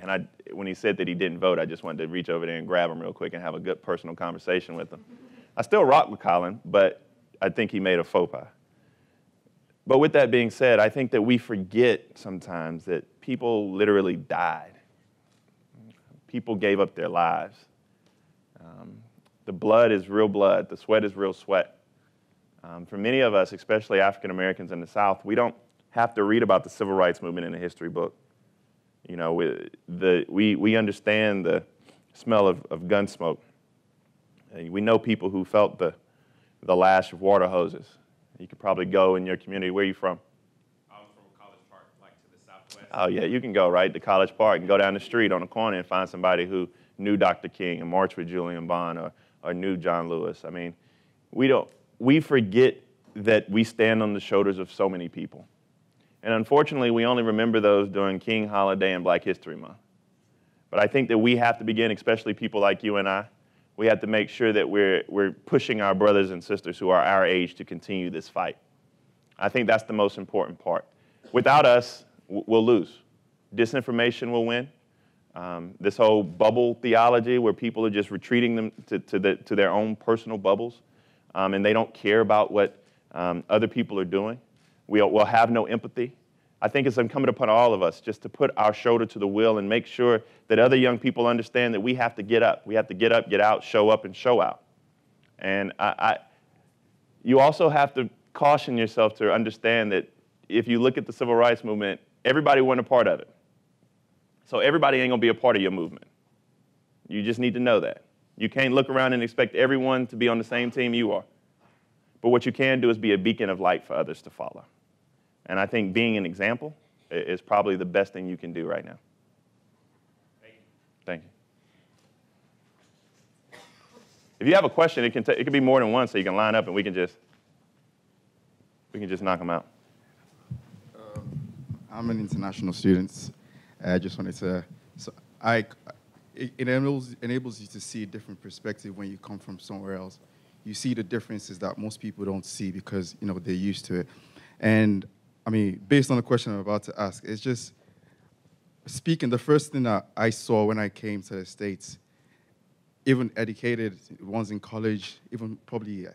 And I, when he said that he didn't vote, I just wanted to reach over there and grab him real quick and have a good personal conversation with him. I still rock with Colin, but I think he made a faux pas. But with that being said, I think that we forget sometimes that people literally died. People gave up their lives. Um, the blood is real blood. The sweat is real sweat. Um, for many of us, especially African Americans in the South, we don't have to read about the civil rights movement in a history book. You know, we, the, we, we understand the smell of, of gun smoke. And we know people who felt the, the lash of water hoses. You could probably go in your community. Where are you from? I'm from College Park, like to the southwest. Oh, yeah, you can go right to College Park and go down the street on the corner and find somebody who knew Doctor King and marched with Julian Bond or, or knew John Lewis. I mean, we don't, we forget that we stand on the shoulders of so many people. And unfortunately, we only remember those during King Holiday and Black History Month. But I think that we have to begin, especially people like you and I, we have to make sure that we're, we're pushing our brothers and sisters who are our age to continue this fight. I think that's the most important part. Without us, we'll lose. Disinformation will win. Um, this whole bubble theology where people are just retreating them to, to, the, to their own personal bubbles, um, and they don't care about what um, other people are doing. We'll, we'll have no empathy. I think it's incumbent upon all of us just to put our shoulder to the wheel and make sure that other young people understand that we have to get up. We have to get up, get out, show up, and show out. And I, I, you also have to caution yourself to understand that if you look at the civil rights movement, everybody wasn't a part of it. So everybody ain't gonna be a part of your movement. You just need to know that. You can't look around and expect everyone to be on the same team you are. But what you can do is be a beacon of light for others to follow. And I think being an example is probably the best thing you can do right now. Thank you. Thank you. If you have a question, it can, it can be more than one, so you can line up and we can just, we can just knock them out. Uh, I'm an international student. I just wanted to, so I, it enables, enables you to see a different perspective when you come from somewhere else. You see the differences that most people don't see because, you know, they're used to it. And I mean, based on the question I'm about to ask, it's just, speaking, the first thing that I saw when I came to the States, even educated ones in college, even probably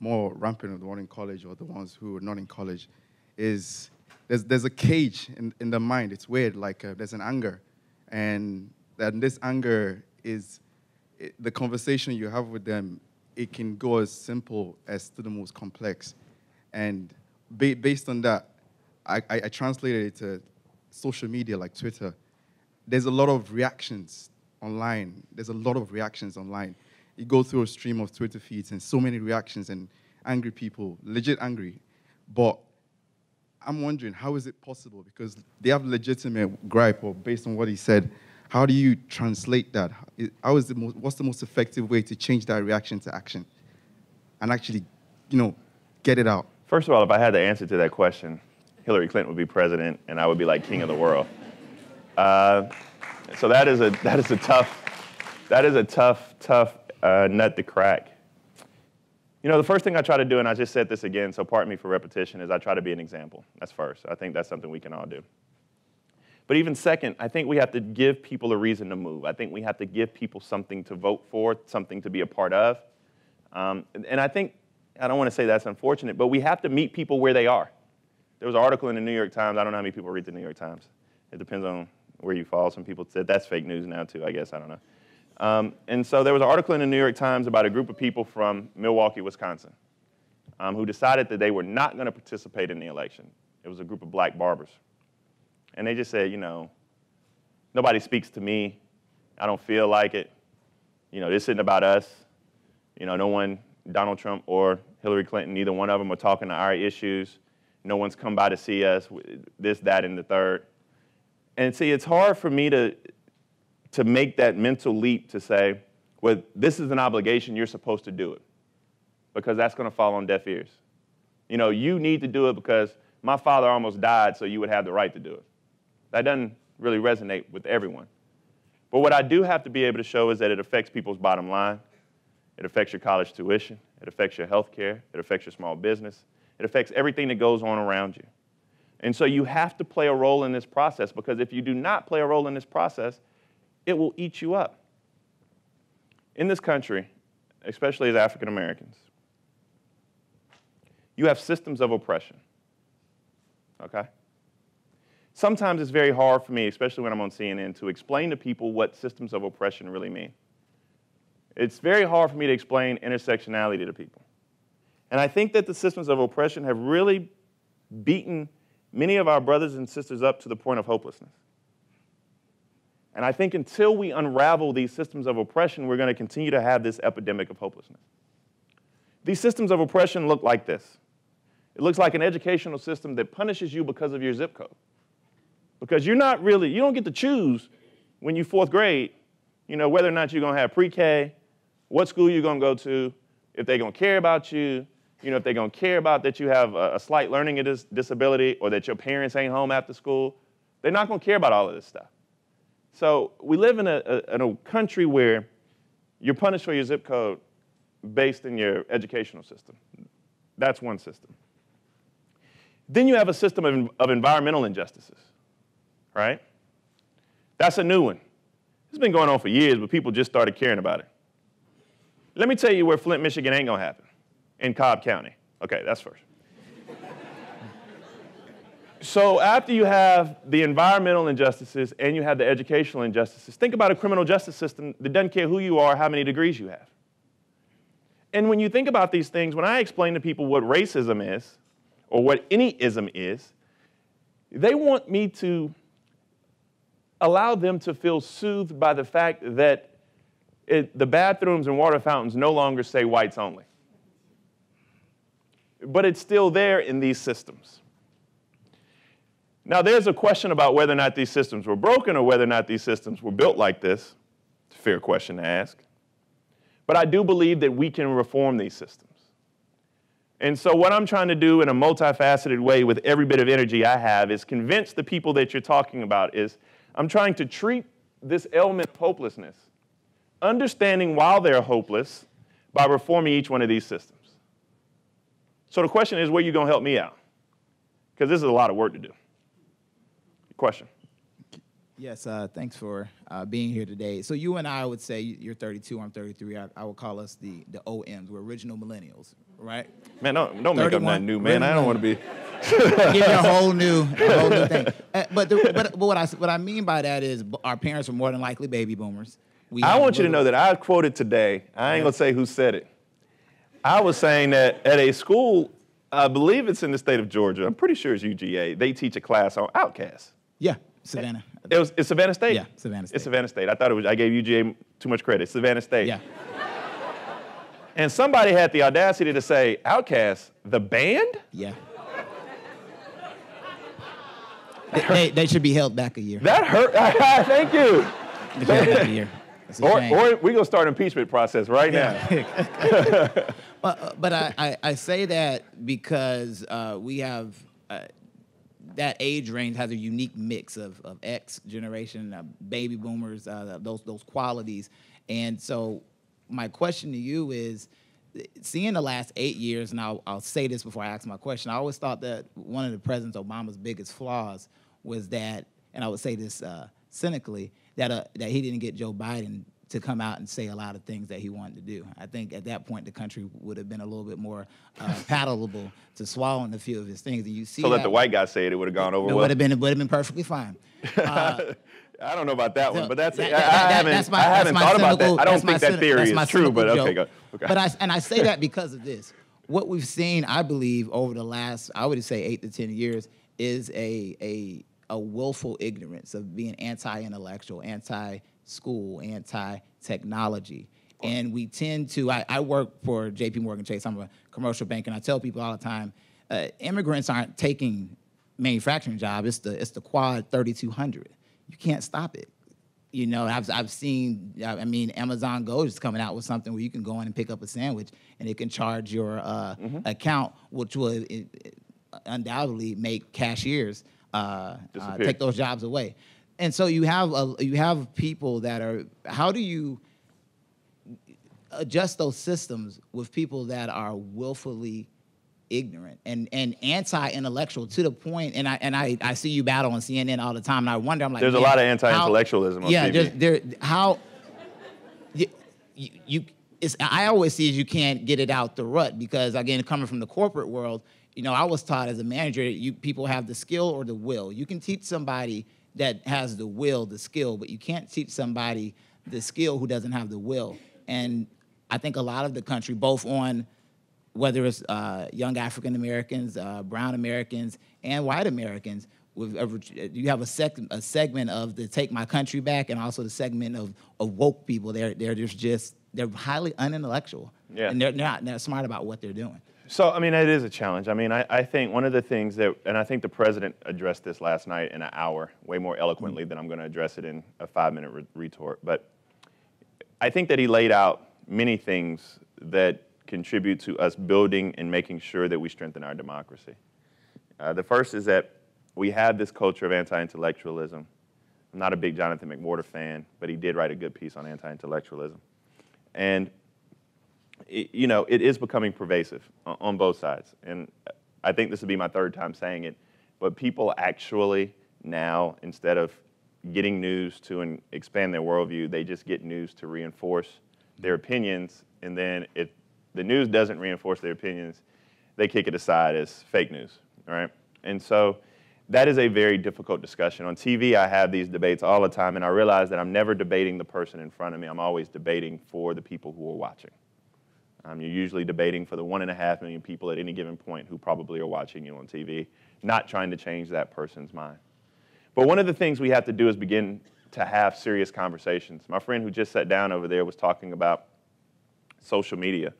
more rampant than the ones in college or the ones who are not in college, is there's, there's a cage in, in the mind. It's weird, like uh, there's an anger. And that this anger is, it, the conversation you have with them, it can go as simple as to the most complex. And ba based on that, I, I, I translated it to social media like Twitter. There's a lot of reactions online. There's a lot of reactions online. You go through a stream of Twitter feeds and so many reactions and angry people, legit angry. But I'm wondering, how is it possible? Because they have legitimate gripe or based on what he said, how do you translate that? How is the most, what's the most effective way to change that reaction to action and actually, you know, get it out? First of all, if I had the answer to that question, Hillary Clinton would be president and I would be like king of the world. Uh, so that is a, that is a tough, that is a tough, tough uh, nut to crack. You know, the first thing I try to do, and I just said this again, so pardon me for repetition, is I try to be an example. That's first. I think that's something we can all do. But even second, I think we have to give people a reason to move. I think we have to give people something to vote for, something to be a part of. Um, and, and I think, I don't want to say that's unfortunate, but we have to meet people where they are. There was an article in the New York Times. I don't know how many people read the New York Times. It depends on where you fall. Some people said that's fake news now, too, I guess. I don't know. Um, and so there was an article in the New York Times about a group of people from Milwaukee, Wisconsin, um, who decided that they were not going to participate in the election. It was a group of black barbers. And they just said, you know, nobody speaks to me. I don't feel like it. You know, this isn't about us. You know, no one, Donald Trump or Hillary Clinton, neither one of them are talking to our issues. No one's come by to see us, this, that, and the third. And see, it's hard for me to, to make that mental leap to say, well, this is an obligation, you're supposed to do it, because that's going to fall on deaf ears. You know, you need to do it because my father almost died, so you would have the right to do it. That doesn't really resonate with everyone. But what I do have to be able to show is that it affects people's bottom line. It affects your college tuition. It affects your health care. It affects your small business. It affects everything that goes on around you. And so you have to play a role in this process, because if you do not play a role in this process, it will eat you up. In this country, especially as African Americans, you have systems of oppression, okay? Sometimes it's very hard for me, especially when I'm on C N N, to explain to people what systems of oppression really mean. It's very hard for me to explain intersectionality to people. And I think that the systems of oppression have really beaten many of our brothers and sisters up to the point of hopelessness. And I think until we unravel these systems of oppression, we're going to continue to have this epidemic of hopelessness. These systems of oppression look like this. It looks like an educational system that punishes you because of your zip code. Because you're not really, you don't get to choose when you're fourth grade, you know, whether or not you're going to have pre-K, what school you're going to go to, if they're going to care about you, you know, if they're going to care about that you have a, a slight learning dis disability or that your parents ain't home after school. They're not going to care about all of this stuff. So we live in a, a, in a country where you're punished for your zip code based in your educational system. That's one system. Then you have a system of, of environmental injustices. Right? That's a new one. It's been going on for years, but people just started caring about it. Let me tell you where Flint, Michigan ain't gonna happen, in Cobb County. Okay, that's first. So after you have the environmental injustices and you have the educational injustices, think about a criminal justice system that doesn't care who you are, how many degrees you have. And when you think about these things, when I explain to people what racism is, or what any ism is, they want me to allow them to feel soothed by the fact that it, the bathrooms and water fountains no longer say whites only. But it's still there in these systems. Now, there's a question about whether or not these systems were broken or whether or not these systems were built like this. It's a fair question to ask. But I do believe that we can reform these systems. And so what I'm trying to do in a multifaceted way with every bit of energy I have is convince the people that you're talking about is I'm trying to treat this element of hopelessness, understanding why they're hopeless by reforming each one of these systems. So the question is, where are you going to help me out? Because this is a lot of work to do. Question. Yes, uh, thanks for uh, being here today. So you and I would say, you're thirty-two, I'm thirty-three, I, I would call us the, the O Ms, we're original millennials, right? Man, don't, don't make up nothing new, man. I don't want to be... Give you a whole new, a whole new thing. Uh, but, the, but but what I, what I mean by that is our parents were more than likely baby boomers. We I want you to know that I quoted today, I ain't going to say who said it. I was saying that at a school, I believe it's in the state of Georgia, I'm pretty sure it's U G A, they teach a class on outcasts. Yeah, Savannah. It was, it's Savannah State? Yeah, Savannah State. It's Savannah State. I thought it was, I gave U G A too much credit. Savannah State. Yeah. And somebody had the audacity to say, Outkast, the band? Yeah. They, they should be held back a year. That hurt. Thank you. Held back a year. Or, or we're going to start an impeachment process right yeah. now. But, but I, I, I say that because uh, we have, uh, that age range has a unique mix of, of X generation, uh, baby boomers, uh, those, those qualities. And so my question to you is, seeing the last eight years, and I'll, I'll say this before I ask my question, I always thought that one of the President Obama's biggest flaws was that, and I would say this uh, cynically, that, uh, that he didn't get Joe Biden to come out and say a lot of things that he wanted to do. I think at that point, the country would have been a little bit more uh, palatable to swallowing a few of his things. And you see, so let the white guy say it, it would have gone over well. It would have been, it would have been perfectly fine. Uh, I don't know about that so one, but that's that, that, I, I haven't, that's my, I haven't that's thought cynical, about that. I don't think that theory is true, but joke. okay, go. Okay. But I, and I say that because of this. What we've seen, I believe, over the last, I would say eight to ten years, is a, a, a willful ignorance of being anti-intellectual, anti school, anti-technology. And we tend to, I, I work for J P Morgan Chase, I'm a commercial banker, and I tell people all the time, uh, immigrants aren't taking manufacturing jobs, it's the, it's the quad thirty-two hundred. You can't stop it. You know, I've, I've seen, I mean, Amazon Go is coming out with something where you can go in and pick up a sandwich and it can charge your uh, mm-hmm. account, which will it, it undoubtedly make cashiers uh, uh, take those jobs away. And so you have a, you have people that are, how do you adjust those systems with people that are willfully ignorant and, and anti-intellectual to the point, and I and I, I see you battle on C N N all the time, and I wonder, I'm like, there's a lot of anti-intellectualism how, on yeah, T V. Yeah, there, how, you, you it's, I always see is you can't get it out the rut because, again, coming from the corporate world, you know, I was taught as a manager, you people have the skill or the will. You can teach somebody that has the will, the skill, but you can't teach somebody the skill who doesn't have the will. And I think a lot of the country, both on whether it's uh, young African Americans, uh, brown Americans, and white Americans, with a, you have a, sec a segment of the take my country back and also the segment of, of woke people. They're, they're just, just, they're highly unintellectual. Yeah. And they're not, they're smart about what they're doing. So, I mean, it is a challenge. I mean, I, I think one of the things that, and I think the president addressed this last night in an hour, way more eloquently mm-hmm. than I'm going to address it in a five-minute re retort, but I think that he laid out many things that contribute to us building and making sure that we strengthen our democracy. Uh, the first is that we have this culture of anti-intellectualism. I'm not a big Jonathan McWhorter fan, but he did write a good piece on anti-intellectualism. And It, you know, it is becoming pervasive on both sides. And I think this would be my third time saying it, but people actually now, instead of getting news to an, expand their worldview, they just get news to reinforce their opinions. And then if the news doesn't reinforce their opinions, they kick it aside as fake news, all right? And so that is a very difficult discussion. On T V, I have these debates all the time, and I realize that I'm never debating the person in front of me. I'm always debating for the people who are watching. Um, you're usually debating for the one and a half million people at any given point who probably are watching you on T V, not trying to change that person's mind. But one of the things we have to do is begin to have serious conversations. My friend who just sat down over there was talking about social media.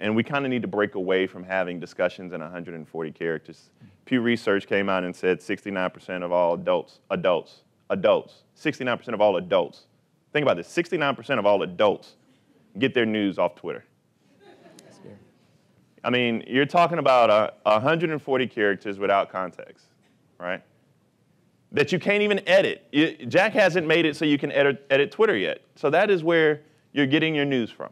And we kind of need to break away from having discussions in one hundred forty characters. Pew Research came out and said sixty-nine percent of all adults, adults, adults, sixty-nine percent of all adults. Think about this, sixty-nine percent of all adults get their news off Twitter. I mean, you're talking about uh, one hundred forty characters without context, right? That you can't even edit. You, Jack hasn't made it so you can edit, edit Twitter yet. So that is where you're getting your news from.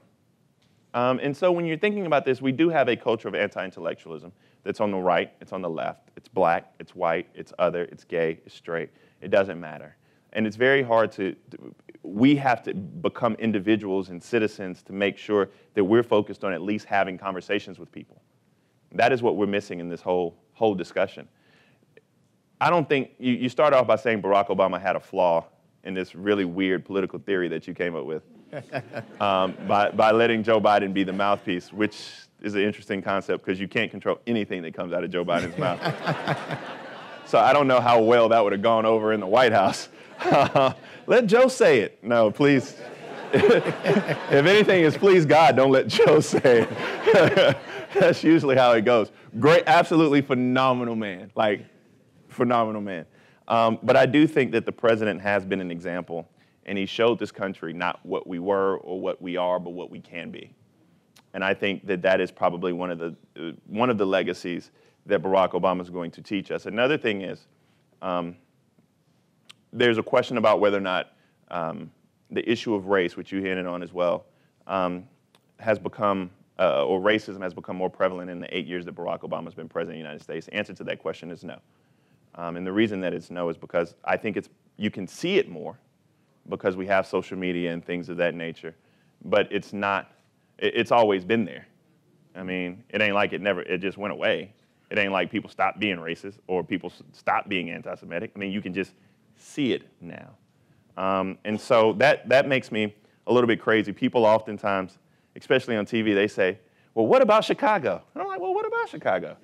Um, and so when you're thinking about this, we do have a culture of anti-intellectualism that's on the right, it's on the left, it's black, it's white, it's other, it's gay, it's straight. It doesn't matter. And it's very hard to, we have to become individuals and citizens to make sure that we're focused on at least having conversations with people. That is what we're missing in this whole, whole discussion. I don't think, you, you start off by saying Barack Obama had a flaw in this really weird political theory that you came up with um, by, by letting Joe Biden be the mouthpiece, which is an interesting concept because you can't control anything that comes out of Joe Biden's mouth. So I don't know how well that would have gone over in the White House. Let Joe say it. No, please. If anything, is please God, don't let Joe say it. That's usually how it goes. Great, absolutely phenomenal man. Like, phenomenal man. Um, but I do think that the president has been an example, and he showed this country not what we were or what we are, but what we can be. And I think that that is probably one of the, uh, one of the legacies that Barack Obama is going to teach us. Another thing is, um, there's a question about whether or not um, the issue of race, which you hinted on as well, um, has become, uh, or racism has become more prevalent in the eight years that Barack Obama's been president of the United States. The answer to that question is no. Um, and the reason that it's no is because I think it's, you can see it more because we have social media and things of that nature, but it's not, it, it's always been there. I mean, it ain't like it never, it just went away. It ain't like people stopped being racist or people stopped being anti-Semitic. I mean, you can just see it now. Um, and so that, that makes me a little bit crazy. People oftentimes, especially on T V, they say, well, what about Chicago? And I'm like, well, what about Chicago?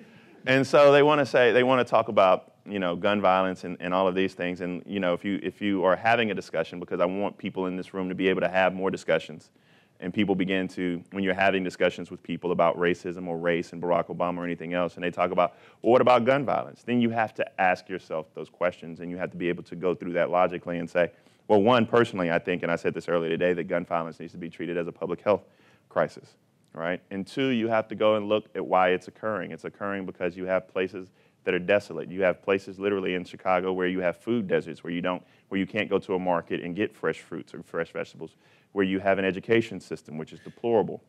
And so they want to say, they want to talk about, you know, gun violence and, and all of these things. And, you know, if you, if you are having a discussion, because I want people in this room to be able to have more discussions, and people begin to, when you're having discussions with people about racism or race and Barack Obama or anything else, and they talk about, well, what about gun violence? Then you have to ask yourself those questions, and you have to be able to go through that logically and say, well, one, personally, I think, and I said this earlier today, that gun violence needs to be treated as a public health crisis, right? And two, you have to go and look at why it's occurring. It's occurring because you have places that are desolate. You have places literally in Chicago where you have food deserts, where you don't, where you can't go to a market and get fresh fruits or fresh vegetables, where you have an education system, which is deplorable.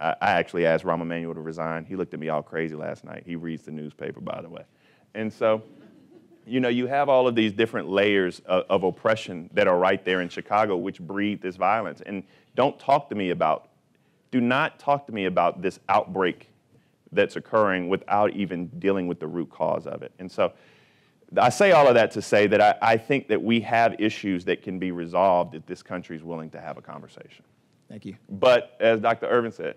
I, I actually asked Rahm Emanuel to resign. He looked at me all crazy last night. He reads the newspaper, by the way. And so, you know, you have all of these different layers of, of oppression that are right there in Chicago, which breed this violence. And don't talk to me about, do not talk to me about this outbreak that's occurring without even dealing with the root cause of it. And so I say all of that to say that I, I think that we have issues that can be resolved if this country is willing to have a conversation. Thank you. But as Doctor Irvin said,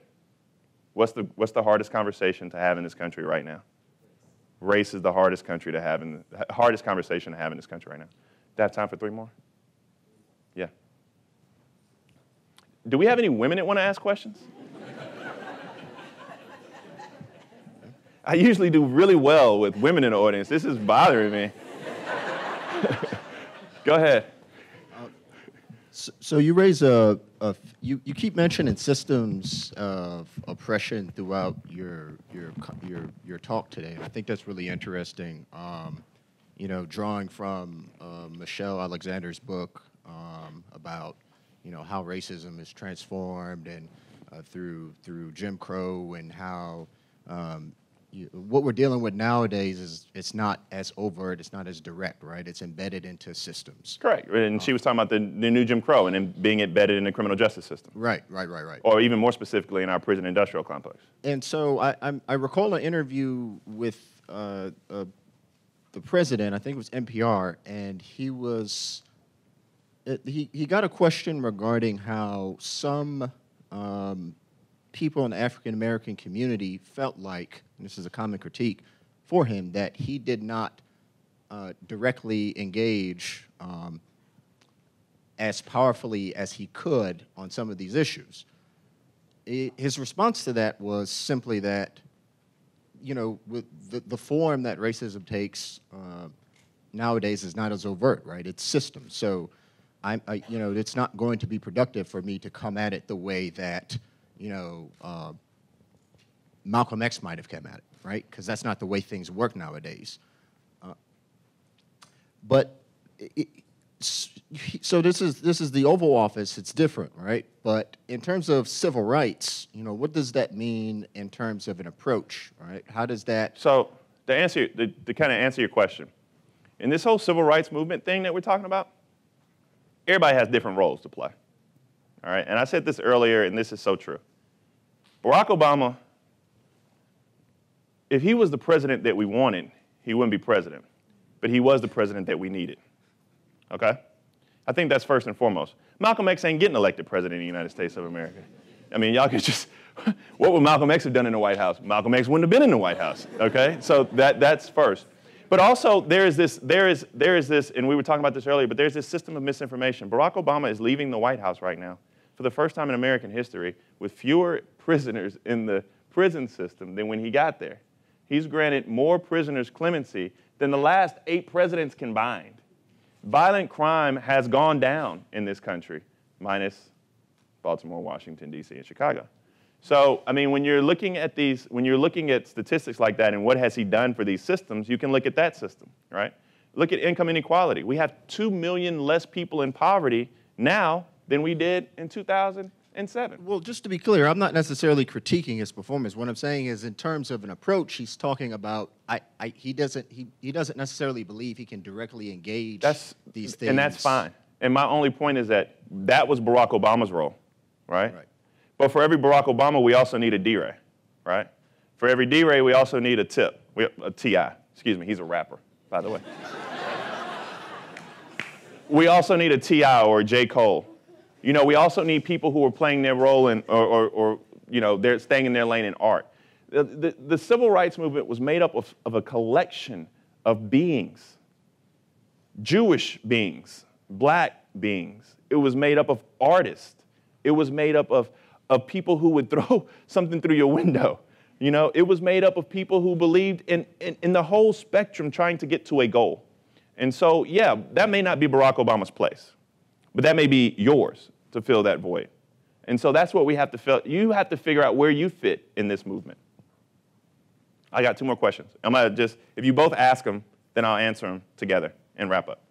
what's the, what's the hardest conversation to have in this country right now? Race is the hardest, country to have in the, hardest conversation to have in this country right now. Do I have time for three more? Yeah. Do we have any women that want to ask questions? I usually do really well with women in the audience. This is bothering me. Go ahead. Uh, so, so you raise a, a you, you keep mentioning systems of oppression throughout your your your your talk today. I think that's really interesting. Um, you know, drawing from uh, Michelle Alexander's book um, about you know how racism is transformed and uh, through through Jim Crow and how um, You, what we're dealing with nowadays is it's not as overt, it's not as direct, right? It's embedded into systems. Correct. And um, she was talking about the, the new Jim Crow and him being embedded in the criminal justice system. Right, right, right, right. Or even more specifically in our prison industrial complex. And so I, I, I recall an interview with uh, uh, the president, I think it was N P R, and he was, it, he, he got a question regarding how some um, people in the African-American community felt like, and this is a common critique for him, that he did not uh, directly engage um, as powerfully as he could on some of these issues. It, his response to that was simply that, you know, with the, the form that racism takes uh, nowadays is not as overt, right? It's systems. So, I'm, I, you know, it's not going to be productive for me to come at it the way that, you know, uh, Malcolm X might have come at it, right? Because that's not the way things work nowadays. Uh, but it, so this is this is the Oval Office. It's different, right? But in terms of civil rights, you know, what does that mean in terms of an approach, right? How does that? So to answer, to, to kind of answer your question, in this whole civil rights movement thing that we're talking about, everybody has different roles to play. All right, and I said this earlier, and this is so true. Barack Obama, if he was the president that we wanted, he wouldn't be president, but he was the president that we needed, okay? I think that's first and foremost. Malcolm X ain't getting elected president of the United States of America. I mean, y'all could just, what would Malcolm X have done in the White House? Malcolm X wouldn't have been in the White House, okay? So that, that's first. But also, there is this, there is, there is this, and we were talking about this earlier, but there's this system of misinformation. Barack Obama is leaving the White House right now for the first time in American history with fewer prisoners in the prison system than when he got there. He's granted more prisoners clemency than the last eight presidents combined. Violent crime has gone down in this country, minus Baltimore, Washington, D C, and Chicago. So, I mean, when you're looking at these, when you're looking at statistics like that and what has he done for these systems, you can look at that system, right? Look at income inequality. We have two million less people in poverty now than we did in two thousand seven. Well, just to be clear, I'm not necessarily critiquing his performance. What I'm saying is in terms of an approach, he's talking about I, I, he doesn't he, he doesn't necessarily believe he can directly engage that's, these things. And that's fine. And my only point is that that was Barack Obama's role, right? Right. But for every Barack Obama, we also need a D-Ray, right? For every D-Ray, we also need a tip, we, a T I. Excuse me, he's a rapper, by the way. We also need a T I or a J. Cole. You know, we also need people who are playing their role in, or, or, or, you know, they're staying in their lane in art. The, the, the civil rights movement was made up of, of a collection of beings, Jewish beings, black beings. It was made up of artists. It was made up of, of people who would throw something through your window. You know, it was made up of people who believed in, in, in the whole spectrum trying to get to a goal. And so, yeah, that may not be Barack Obama's place. But that may be yours to fill that void. And so that's what we have to fill. You have to figure out where you fit in this movement. I got two more questions. I'm going to just, if you both ask them, then I'll answer them together and wrap up.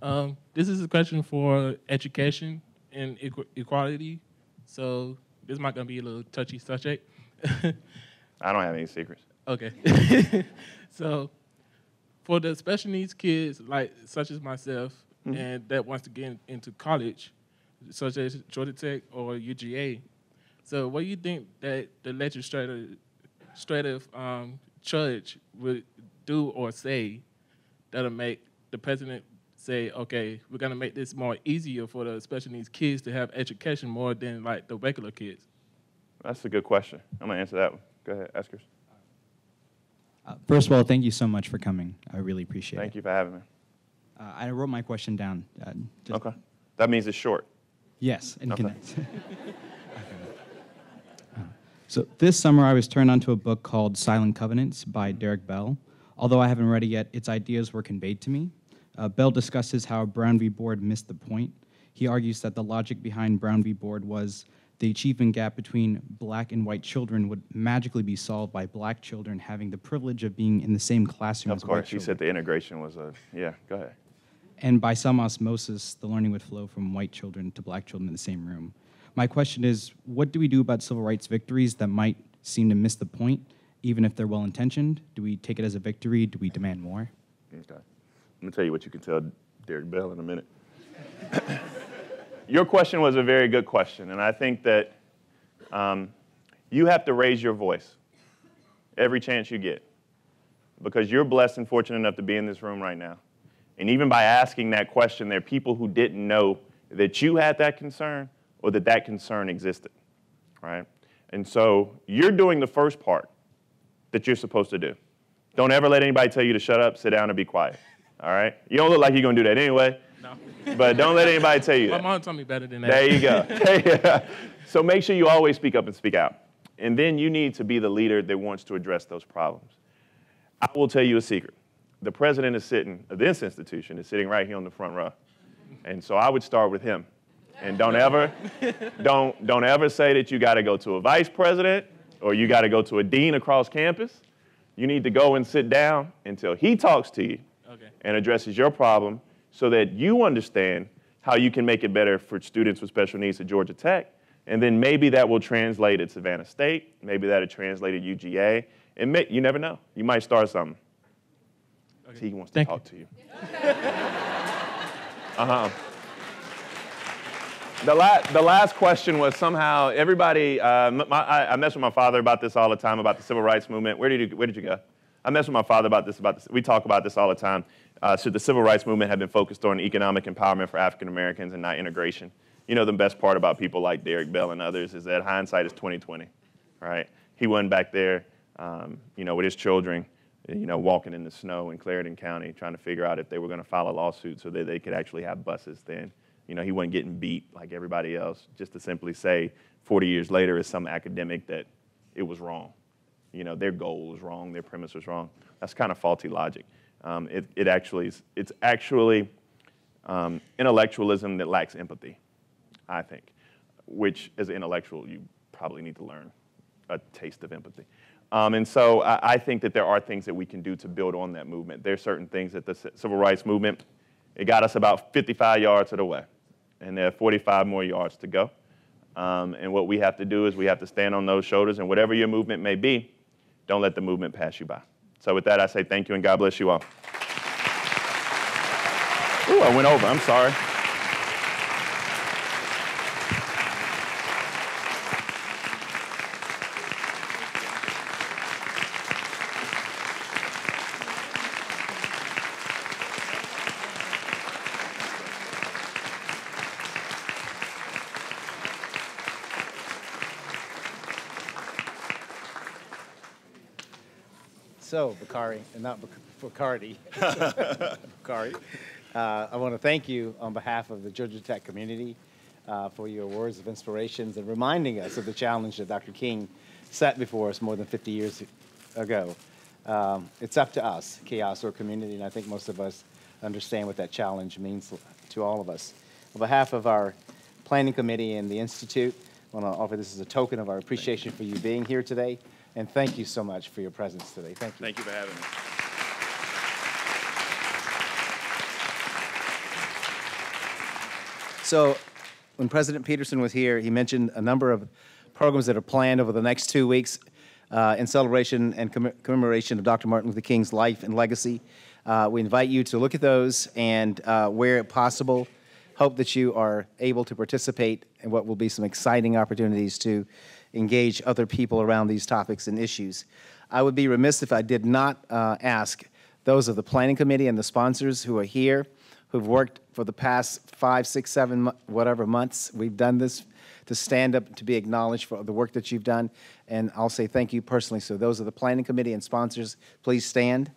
Um, this is a question for education and equ equality. So this might going to be a little touchy subject. I don't have any secrets. Okay. So for the special needs kids, like such as myself, Mm-hmm. and that wants to get into college, such as Georgia Tech or U G A. So what do you think that the legislative um, judge would do or say that'll make the president say, okay, we're going to make this more easier for the special needs kids to have education more than like the regular kids? That's a good question. I'm going to answer that one. Go ahead, ask yours. Uh, first of all, thank you so much for coming. I really appreciate thank it. Thank you for having me. Uh, I wrote my question down. Uh, just okay. That means it's short. Yes, and okay. Connects. Okay. uh, so this summer I was turned onto a book called Silent Covenants by Derek Bell. Although I haven't read it yet, its ideas were conveyed to me. Uh, Bell discusses how Brown v. Board missed the point. He argues that the logic behind Brown v. Board was the achievement gap between black and white children would magically be solved by black children having the privilege of being in the same classroom as white children. Of course, he said the integration was a, yeah, go ahead. And by some osmosis, the learning would flow from white children to black children in the same room. My question is, what do we do about civil rights victories that might seem to miss the point, even if they're well-intentioned? Do we take it as a victory? Do we demand more? Okay. Let me tell you what you can tell Derek Bell in a minute. Your question was a very good question, and I think that um, you have to raise your voice every chance you get because you're blessed and fortunate enough to be in this room right now. And even by asking that question, there are people who didn't know that you had that concern or that that concern existed, right? And so you're doing the first part that you're supposed to do. Don't ever let anybody tell you to shut up, sit down, and be quiet, all right? You don't look like you're going to do that anyway, no. But don't let anybody tell you that. My mom told me better than that. There you go. So make sure you always speak up and speak out. And then you need to be the leader that wants to address those problems. I will tell you a secret. The president is sitting, this institution is sitting right here on the front row. And so I would start with him. And don't ever, don't, don't ever say that you gotta go to a vice president or you gotta go to a dean across campus. You need to go and sit down until he talks to you okay. and addresses your problem so that you understand how you can make it better for students with special needs at Georgia Tech. And then maybe that will translate at Savannah State, maybe that'll translate at U G A. And may, you never know, you might start something. He wants to Thank talk you. to you. Uh-huh. The, la the last question was somehow everybody, uh, my, I, I mess with my father about this all the time, about the civil rights movement. Where did you, where did you go? I mess with my father about this, about this. We talk about this all the time. Uh, should the civil rights movement have been focused on economic empowerment for African Americans and not integration? You know, the best part about people like Derrick Bell and others is that hindsight is twenty twenty, right? He wasn't back there, um, you know, with his children, you know, walking in the snow in Clarendon County, trying to figure out if they were going to file a lawsuit so that they could actually have buses then. You know, he wasn't getting beat like everybody else. Just to simply say forty years later is some academic that it was wrong. You know, their goal was wrong, their premise was wrong. That's kind of faulty logic. Um, it, it actually, is, it's actually um, intellectualism that lacks empathy, I think, which as an intellectual, you probably need to learn a taste of empathy. Um, and so I, I think that there are things that we can do to build on that movement. There are certain things that the civil rights movement, it got us about fifty-five yards to the way. And there are forty-five more yards to go. Um, and what we have to do is we have to stand on those shoulders, and whatever your movement may be, don't let the movement pass you by. So with that, I say thank you and God bless you all. Ooh, I went over, I'm sorry. So, Bakari, and not Bacardi, Bakari, uh, I want to thank you on behalf of the Georgia Tech community uh, for your words of inspirations and reminding us of the challenge that Doctor King set before us more than fifty years ago. Um, it's up to us, chaos or community, and I think most of us understand what that challenge means to all of us. On behalf of our planning committee and the Institute, I want to offer this as a token of our appreciation for you being here today. And thank you so much for your presence today. Thank you. Thank you for having me. So when President Peterson was here, he mentioned a number of programs that are planned over the next two weeks uh, in celebration and comm commemoration of Doctor Martin Luther King's life and legacy. Uh, we invite you to look at those and, uh, where possible, hope that you are able to participate in what will be some exciting opportunities to engage other people around these topics and issues. I would be remiss if I did not uh, ask those of the planning committee and the sponsors who are here, who've worked for the past five, six, seven, whatever months we've done this, to stand up, to be acknowledged for the work that you've done. And I'll say thank you personally. So those of the planning committee and sponsors, please stand.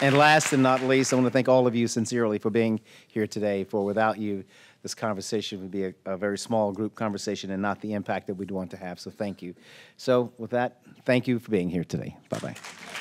And last and not least, I want to thank all of you sincerely for being here today, for without you, this conversation would be a, a very small group conversation and not the impact that we'd want to have, so thank you. So with that, thank you for being here today. Bye-bye.